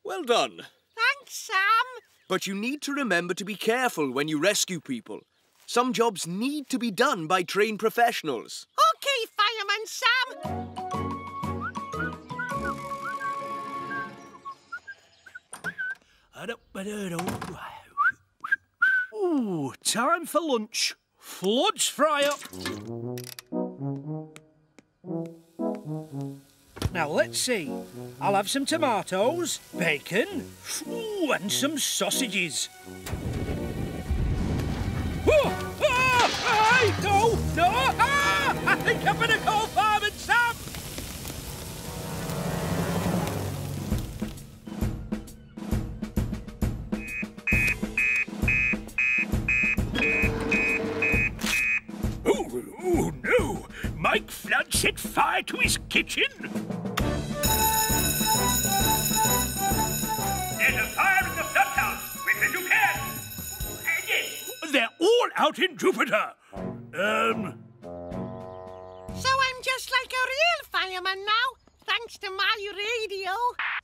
Well done. Thanks, Sam. But you need to remember to be careful when you rescue people. Some jobs need to be done by trained professionals. OK, Fireman Sam. Ooh, time for lunch. Flood's fry up. Now, let's see. I'll have some tomatoes, bacon, ooh, and some sausages. Oh, oh, I, no, no, ah, I think I'm going to call Fireman Sam. Oh, no! Mike Flood set fire to his kitchen! There's a fire in the Flood house! Quick as you can! Yes! They're all out in Jupiter! So I'm just like a real fireman now, thanks to my radio.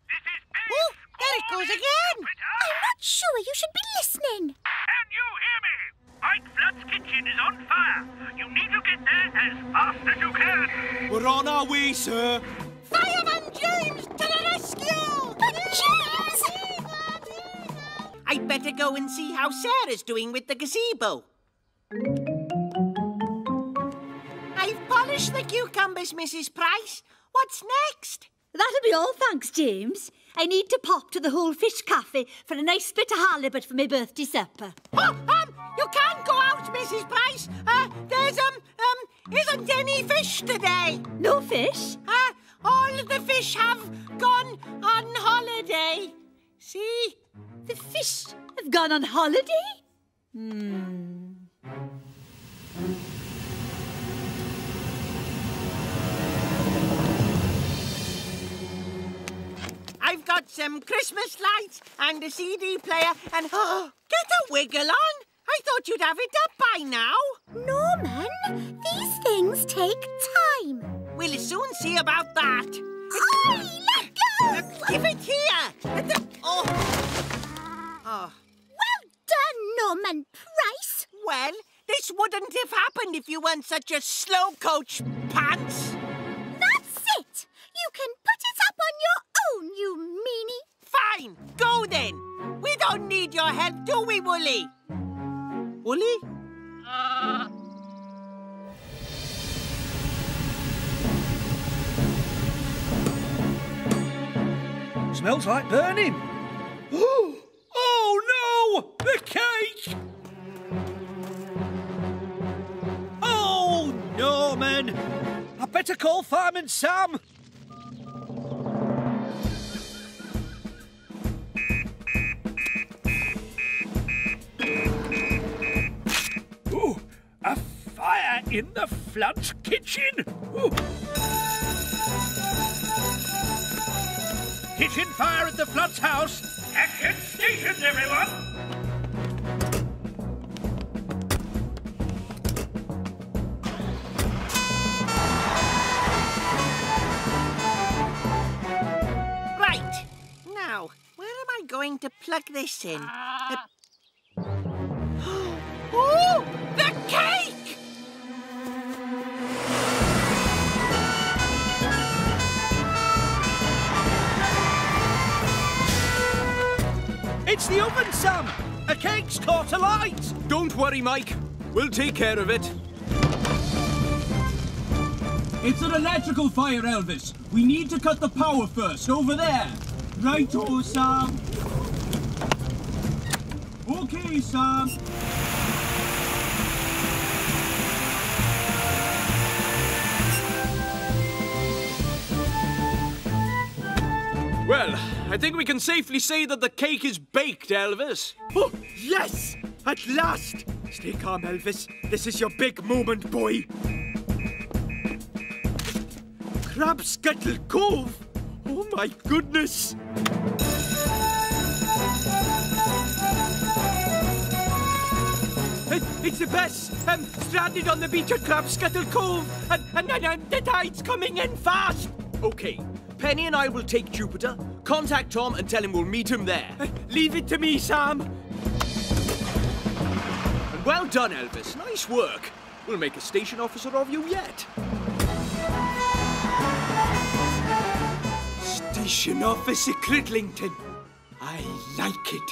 This is Big! Oh, there it goes again! Jupiter. I'm not sure you should be listening. Can you hear me? Mike Flood's kitchen is on fire. You need to get there as fast as you can. We're on our way, sir. Fireman James to the rescue! James! I'd better go and see how Sarah's doing with the gazebo. I've polished the cucumbers, Mrs. Price. What's next? That'll be all, thanks, James. I need to pop to the Wholefish Café for a nice bit of halibut for my birthday supper. Oh, you can't go out, Mrs. Price. There isn't any fish today. No fish? All the fish have gone on holiday. See? The fish have gone on holiday? Hmm. I've got some Christmas lights and a CD player and... Oh, get a wiggle on! I thought you'd have it up by now. Norman, these things take time. We'll soon see about that. Ollie, let go! Give it here! Oh. Well done, Norman Price. Well, this wouldn't have happened if you weren't such a slow coach pants. That's it. You can put it up on your own, you meanie. Fine, go then. We don't need your help, do we, Woolly? Woolly? Smells like burning. Oh, no! The cake! Oh, Norman! I better call Fireman Sam. A fire in the Flood's kitchen! Ooh. Kitchen fire at the Flood's house! Action stations, everyone! Right. Now, where am I going to plug this in? Ooh! The cake! It's the oven, Sam! A cake's caught alight! Don't worry, Mike. We'll take care of it. It's an electrical fire, Elvis. We need to cut the power first, over there. Right-o, Sam. OK, Sam. Well, I think we can safely say that the cake is baked, Elvis. Oh, yes! At last! Stay calm, Elvis. This is your big moment, boy. Crab Scuttle Cove? Oh, my goodness! It's the best. I'm stranded on the beach at Crab Scuttle Cove, and the tide's coming in fast. OK. Penny and I will take Jupiter, contact Tom and tell him we'll meet him there. Leave it to me, Sam. And well done, Elvis. Nice work. We'll make a station officer of you yet. Station Officer Cridlington. I like it.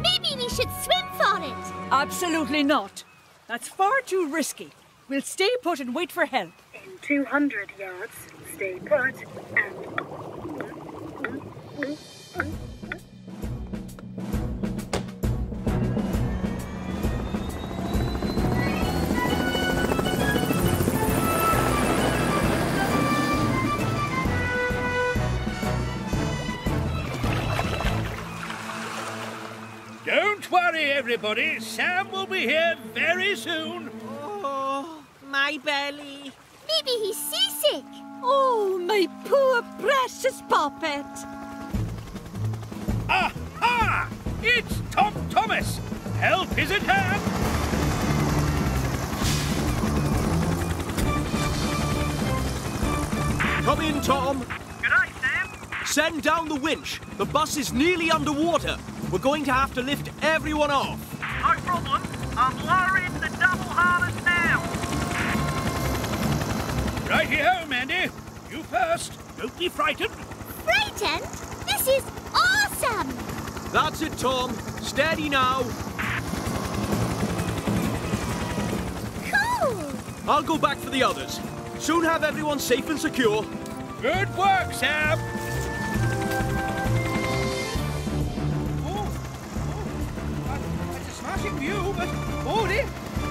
Maybe we should swim for it. Absolutely not. That's far too risky. We'll stay put and wait for help. In 200 yards, stay put and... Don't worry, everybody. Sam will be here very soon. Oh, my belly. Maybe he's seasick. Oh, my poor, precious puppet. Aha! It's Tom Thomas. Help is at hand. Come in, Tom. Good night, Sam. Send down the winch. The bus is nearly underwater. We're going to have to lift everyone off. No problem. I'm lowering the double harness now. Righty-ho, Mandy. You first. Don't be frightened. Frightened? This is awesome. That's it, Tom. Steady now. Cool. I'll go back for the others. Soon have everyone safe and secure. Good work, Sam. You, but only,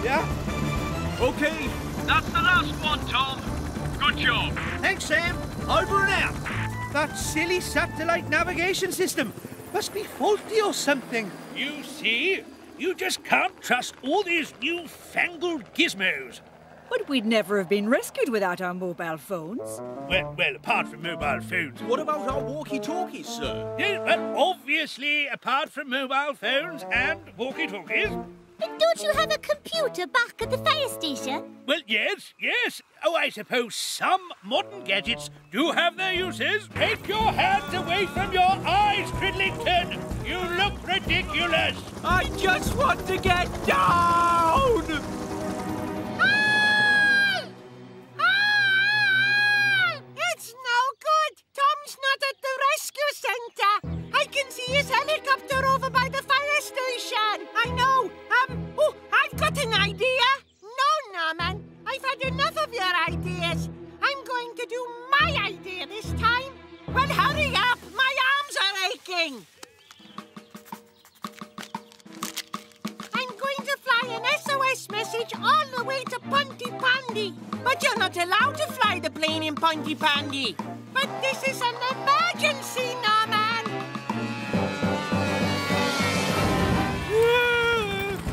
yeah. Okay, that's the last one, Tom. Good job. Thanks, Sam. Over and out. That silly satellite navigation system must be faulty or something. You see, you just can't trust all these newfangled gizmos. But we'd never have been rescued without our mobile phones. Well, apart from mobile phones. What about our walkie-talkies, sir? Yeah, well, obviously, apart from mobile phones and walkie-talkies. But don't you have a computer back at the fire station? Well, yes. Oh, I suppose some modern gadgets do have their uses. Take your hands away from your eyes, Cridlington. You look ridiculous. I just want to get down! Not at the rescue centre. I can see his helicopter over by the fire station. I know. Oh, I've got an idea. No, Norman. I've had enough of your ideas. I'm going to do my idea this time. Well, hurry up. My arms are aching. I'm going to fly an SOS message all the way to Pontypandy. But you're not allowed to fly the plane in Pontypandy. But this is an emergency, Norman!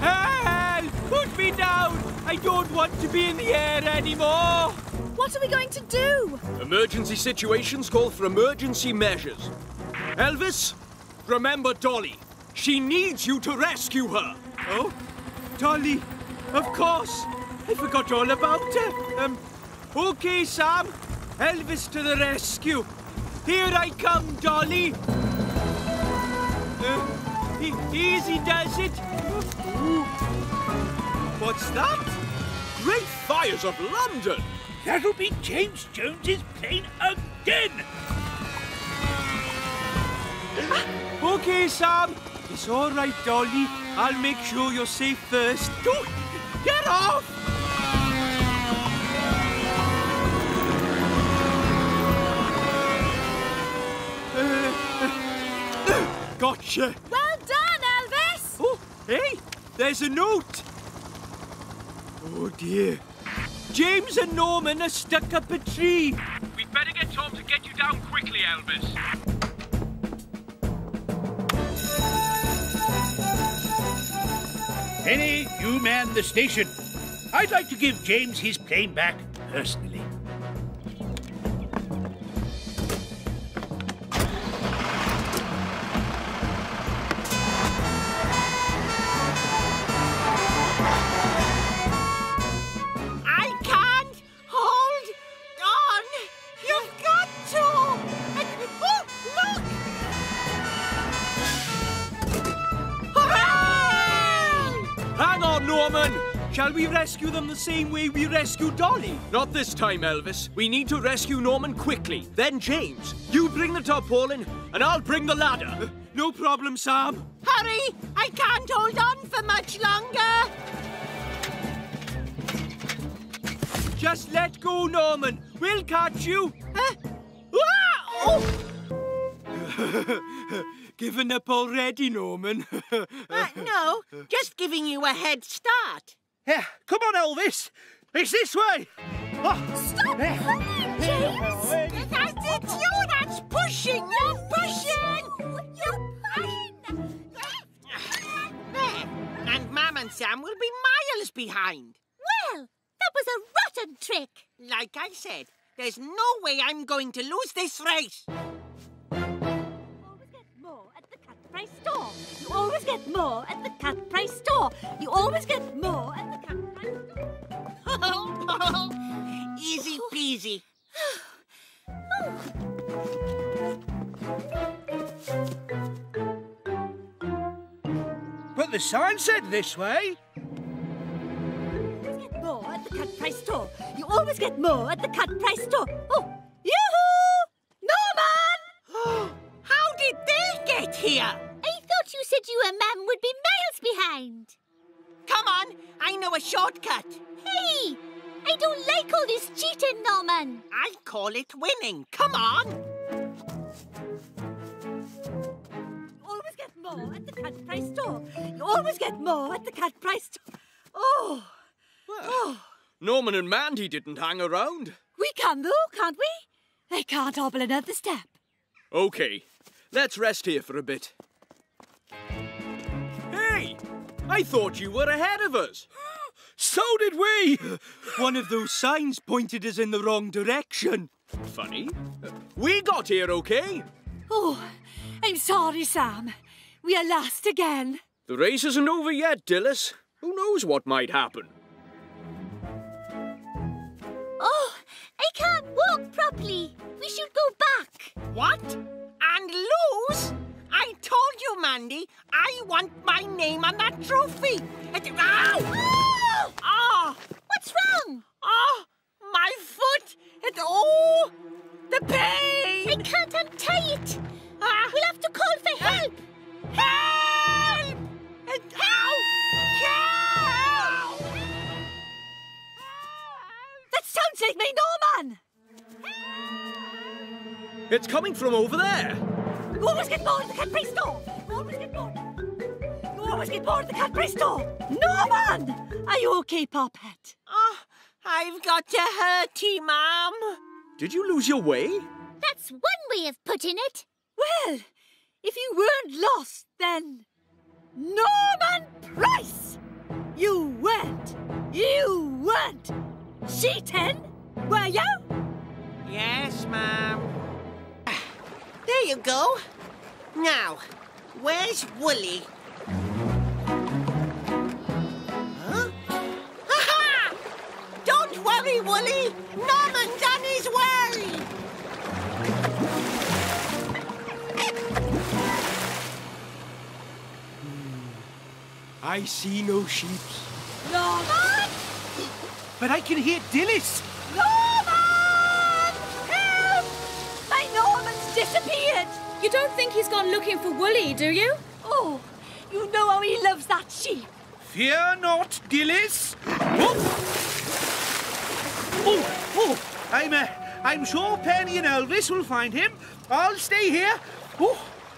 Help! Put me down! I don't want to be in the air anymore! What are we going to do? Emergency situations call for emergency measures. Elvis, remember Dolly. She needs you to rescue her. Oh? Dolly, of course. I forgot all about her. OK, Sam. Elvis to the rescue. Here I come, Dolly. Easy does it. Ooh. What's that? Great fires of London. That'll be James Jones's plane again. OK, Sam. It's all right, Dolly. I'll make sure you're safe first. Don't get off. Gotcha. Well done, Elvis! Oh, hey, there's a note. Oh, dear. James and Norman are stuck up a tree. We'd better get Tom to get you down quickly, Elvis. Penny, you man the station. I'd like to give James his plane back personally. Shall we rescue them the same way we rescued Dolly? Not this time, Elvis. We need to rescue Norman quickly, then James. You bring the tarpaulin, and I'll bring the ladder. No problem, Sam. Hurry! I can't hold on for much longer. Just let go, Norman. We'll catch you. Huh? Oh. Given up already, Norman. No, just giving you a head start. Yeah, come on, Elvis. It's this way. Oh. Stop pulling, James. That's you that's pushing. You're pushing. You're pushing. There. And Mam and Sam will be miles behind. Well, that was a rotten trick. Like I said, there's no way I'm going to lose this race. You always get more at the Cut Price store. You always get more at the Cut Price store. Easy peasy. But the sign said this way. You always get more at the Cut Price store. You always get more at the Cut Price store. Oh, yoo-hoo! Norman! How did they get here? You said you and Mam would be miles behind. Come on, I know a shortcut. Hey, I don't like all this cheating, Norman. I call it winning. Come on. You always get more at the Cut Price store. You always get more at the Cut Price store. Oh. Well, oh. Norman and Mandy didn't hang around. We can though, can't we? They can't hobble another step. OK, let's rest here for a bit. Hey! I thought you were ahead of us. So did we! One of those signs pointed us in the wrong direction. Funny. We got here okay. Oh, I'm sorry, Sam. We are lost again. The race isn't over yet, Dilys. Who knows what might happen? Oh, I can't walk properly. We should go back. What? And lose? I told you, Mandy, I want my name on that trophy. Ow! Oh! Oh! What's wrong? Oh, my foot. Oh, the pain. I can't untie it. We'll have to call for help. Help! Help! That sounds like my Norman. Help! It's coming from over there. You always get more at the Cut Price store! You always get more! You always get more at the Cut Price store! Norman! Are you okay, Poppet? Oh, I've got a hurty, Mum. Did you lose your way? That's one way of putting it. Well, if you weren't lost, then... Norman Price! You weren't! You weren't! Cheating, were you? Yes, Mum. There you go. Now, where's Woolly? Huh? Ha-ha! Don't worry, Woolly. Norman's on his way. I see no sheep. Norman! But I can hear Dilys. Norman! Help! My Norman's disappeared. You don't think he's gone looking for Woolly, do you? Oh, you know how he loves that sheep. Fear not, Dilys. I'm sure Penny and Elvis will find him. I'll stay here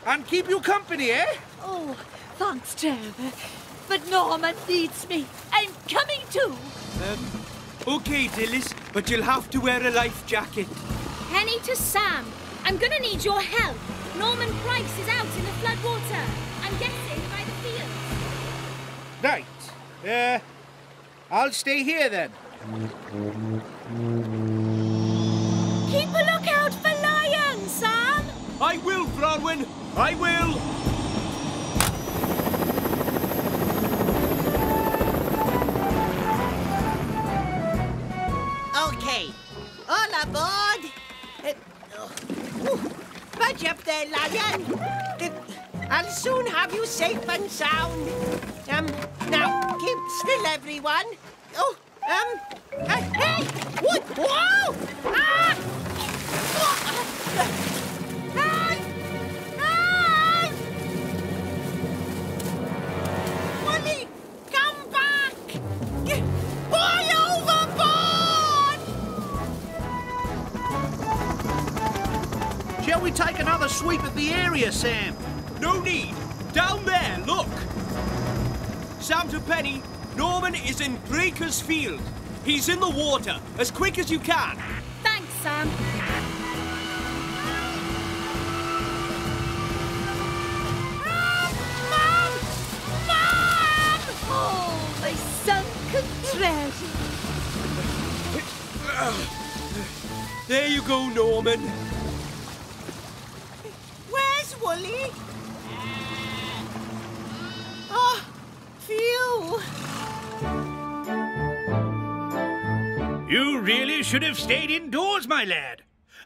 and keep you company, eh? Oh, thanks, Trevor. But Norman needs me. I'm coming too. OK, Dilys, but you'll have to wear a life jacket. Penny to Sam. I'm going to need your help. Norman Price is out in the floodwater. I'm guessing by the field. Right. I'll stay here then. Keep a lookout for Lion, Sam. I will, Bronwyn. I will. OK. All aboard. Budge up there, Lion. I'll soon have you safe and sound. Now, keep still, everyone. Hey! What? Whoa! Ah! Run! Run! Woolly, come back! Boy overboard! we take another sweep of the area, Sam? No need. Down there, look. Sam to Penny, Norman is in Breaker's Field. He's in the water, as quick as you can. Thanks, Sam. There you go, Norman. Where's Woolly? Oh, phew. You really should have stayed indoors, my lad.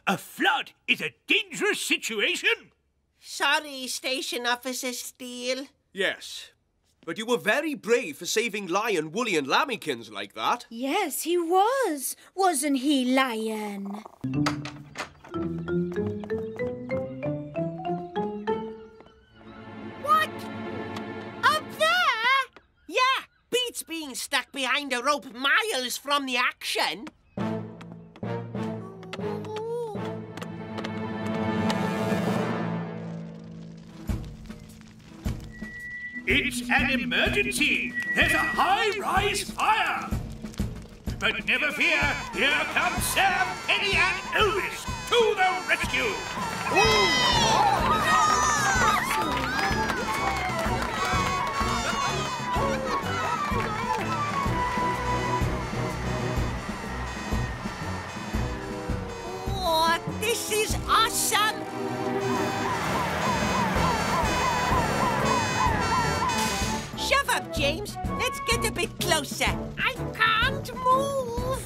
A flood is a dangerous situation. Sorry, Station Officer Steele. Yes. But you were very brave for saving Lion, Woolly and Lamikins like that. Yes, he was. Wasn't he, Lion? What? Up there? Yeah, beats being stuck behind a rope miles from the action. It's an emergency! There's a high-rise fire! But never fear, here comes Sam, Penny and Elvis to the rescue! Oh, this is awesome! Shove up, James. Let's get a bit closer. I can't move.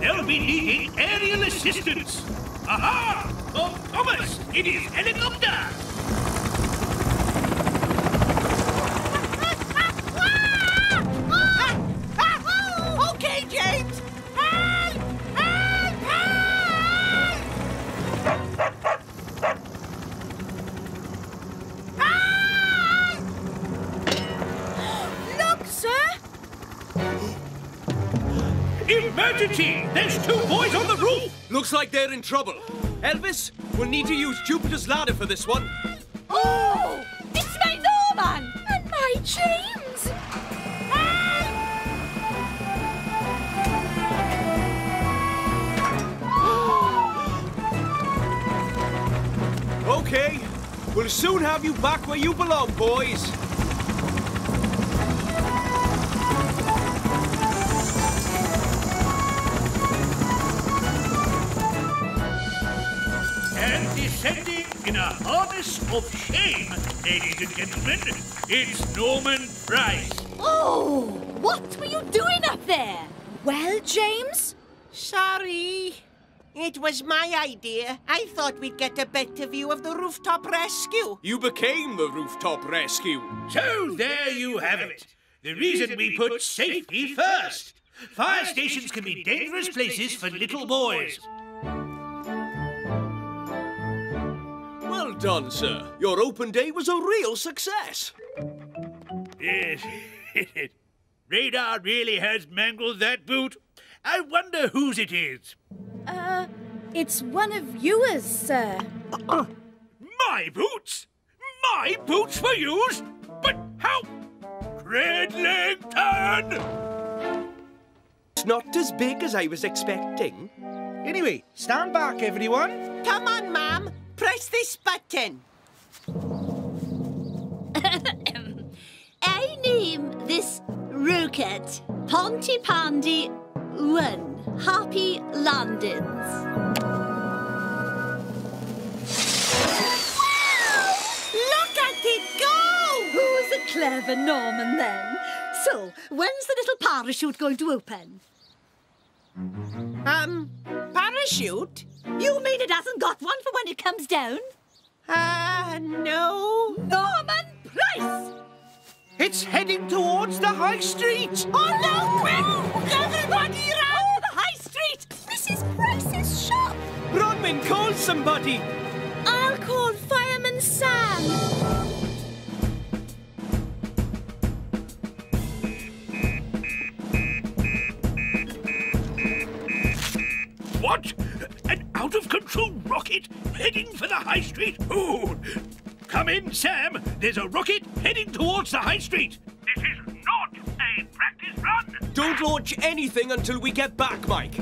They'll be needing aerial assistance. Aha! Tom Thomas, it is helicopter. Okay, James. Help! Help! Help! Emergency! There's two boys on the roof! Looks like they're in trouble. Elvis, we'll need to use Jupiter's ladder for this one. Oh! It's my Norman! And my James! Oh. Okay, we'll soon have you back where you belong, boys. Descending in a harness of shame, ladies and gentlemen, it's Norman Price. Oh, what were you doing up there? Well, James? Sorry. It was my idea. I thought we'd get a better view of the rooftop rescue. You became the rooftop rescue. So there you have it. The reason we put safety first. Fire stations can be dangerous places for little boys. Well done, sir. Your open day was a real success. Yes. Radar really has mangled that boot. I wonder whose it is. It's one of yours, sir. My boots? My boots were used? But how? Cridlington! It's not as big as I was expecting. Anyway, stand back, everyone. Come on, ma'am. Press this button. I name this rocket Pontypandy One, Happy Landings. Wow! Look at it go! Who's a clever Norman then? So, when's the little parachute going to open? Parachute? You mean it hasn't got one for when it comes down? No. Norman Price! It's heading towards the High Street! Oh, no, quick! Everybody round! The High Street! Mrs. Price's shop! Bronwyn, call somebody! I'll call Fireman Sam. What? An out-of-control little rocket heading for the high street? Ooh. Come in, Sam. There's a rocket heading towards the high street. This is not a practice run. Don't launch anything until we get back, Mike.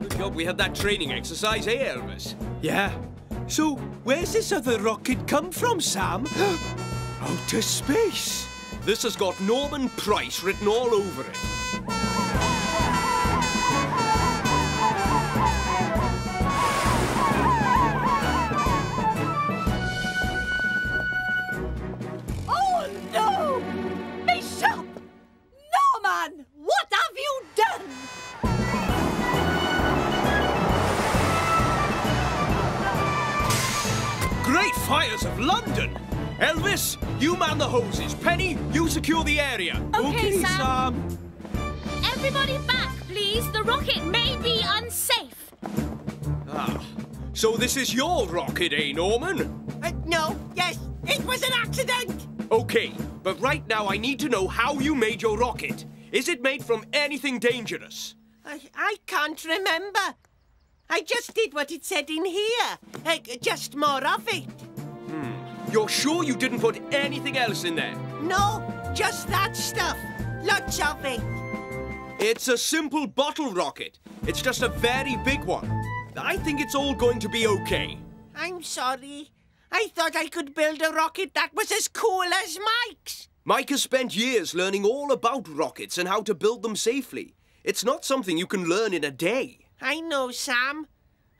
Good job we had that training exercise, eh, Elvis? Yeah. So, where's this other rocket come from, Sam? Outer space. This has got Norman Price written all over it. Oh, no! Bishop! Norman, what have you done? Great fires of London! Elvis, you man the hoses. Penny, you secure the area. OK, Sam. Everybody back, please. The rocket may be unsafe. Ah, so this is your rocket, eh, Norman? No, yes, it was an accident. OK, but right now I need to know how you made your rocket. Is it made from anything dangerous? I can't remember. I just did what it said in here. Just more of it. You're sure you didn't put anything else in there? No, just that stuff. Lots of it. It's a simple bottle rocket. It's just a very big one. I think it's all going to be okay. I'm sorry. I thought I could build a rocket that was as cool as Mike's. Mike has spent years learning all about rockets and how to build them safely. It's not something you can learn in a day. I know, Sam.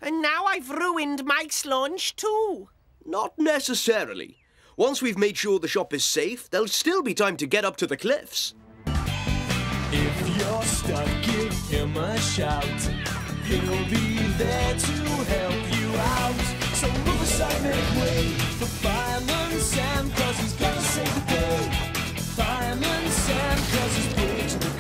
And now I've ruined Mike's launch too. Not necessarily. Once we've made sure the shop is safe, there'll still be time to get up to the cliffs. If you're stuck, give him a shout. He'll be there to help you out. So move aside, make way for Fireman Sam, 'cause he's gonna save the day. Fireman Sam, 'cause he's big to the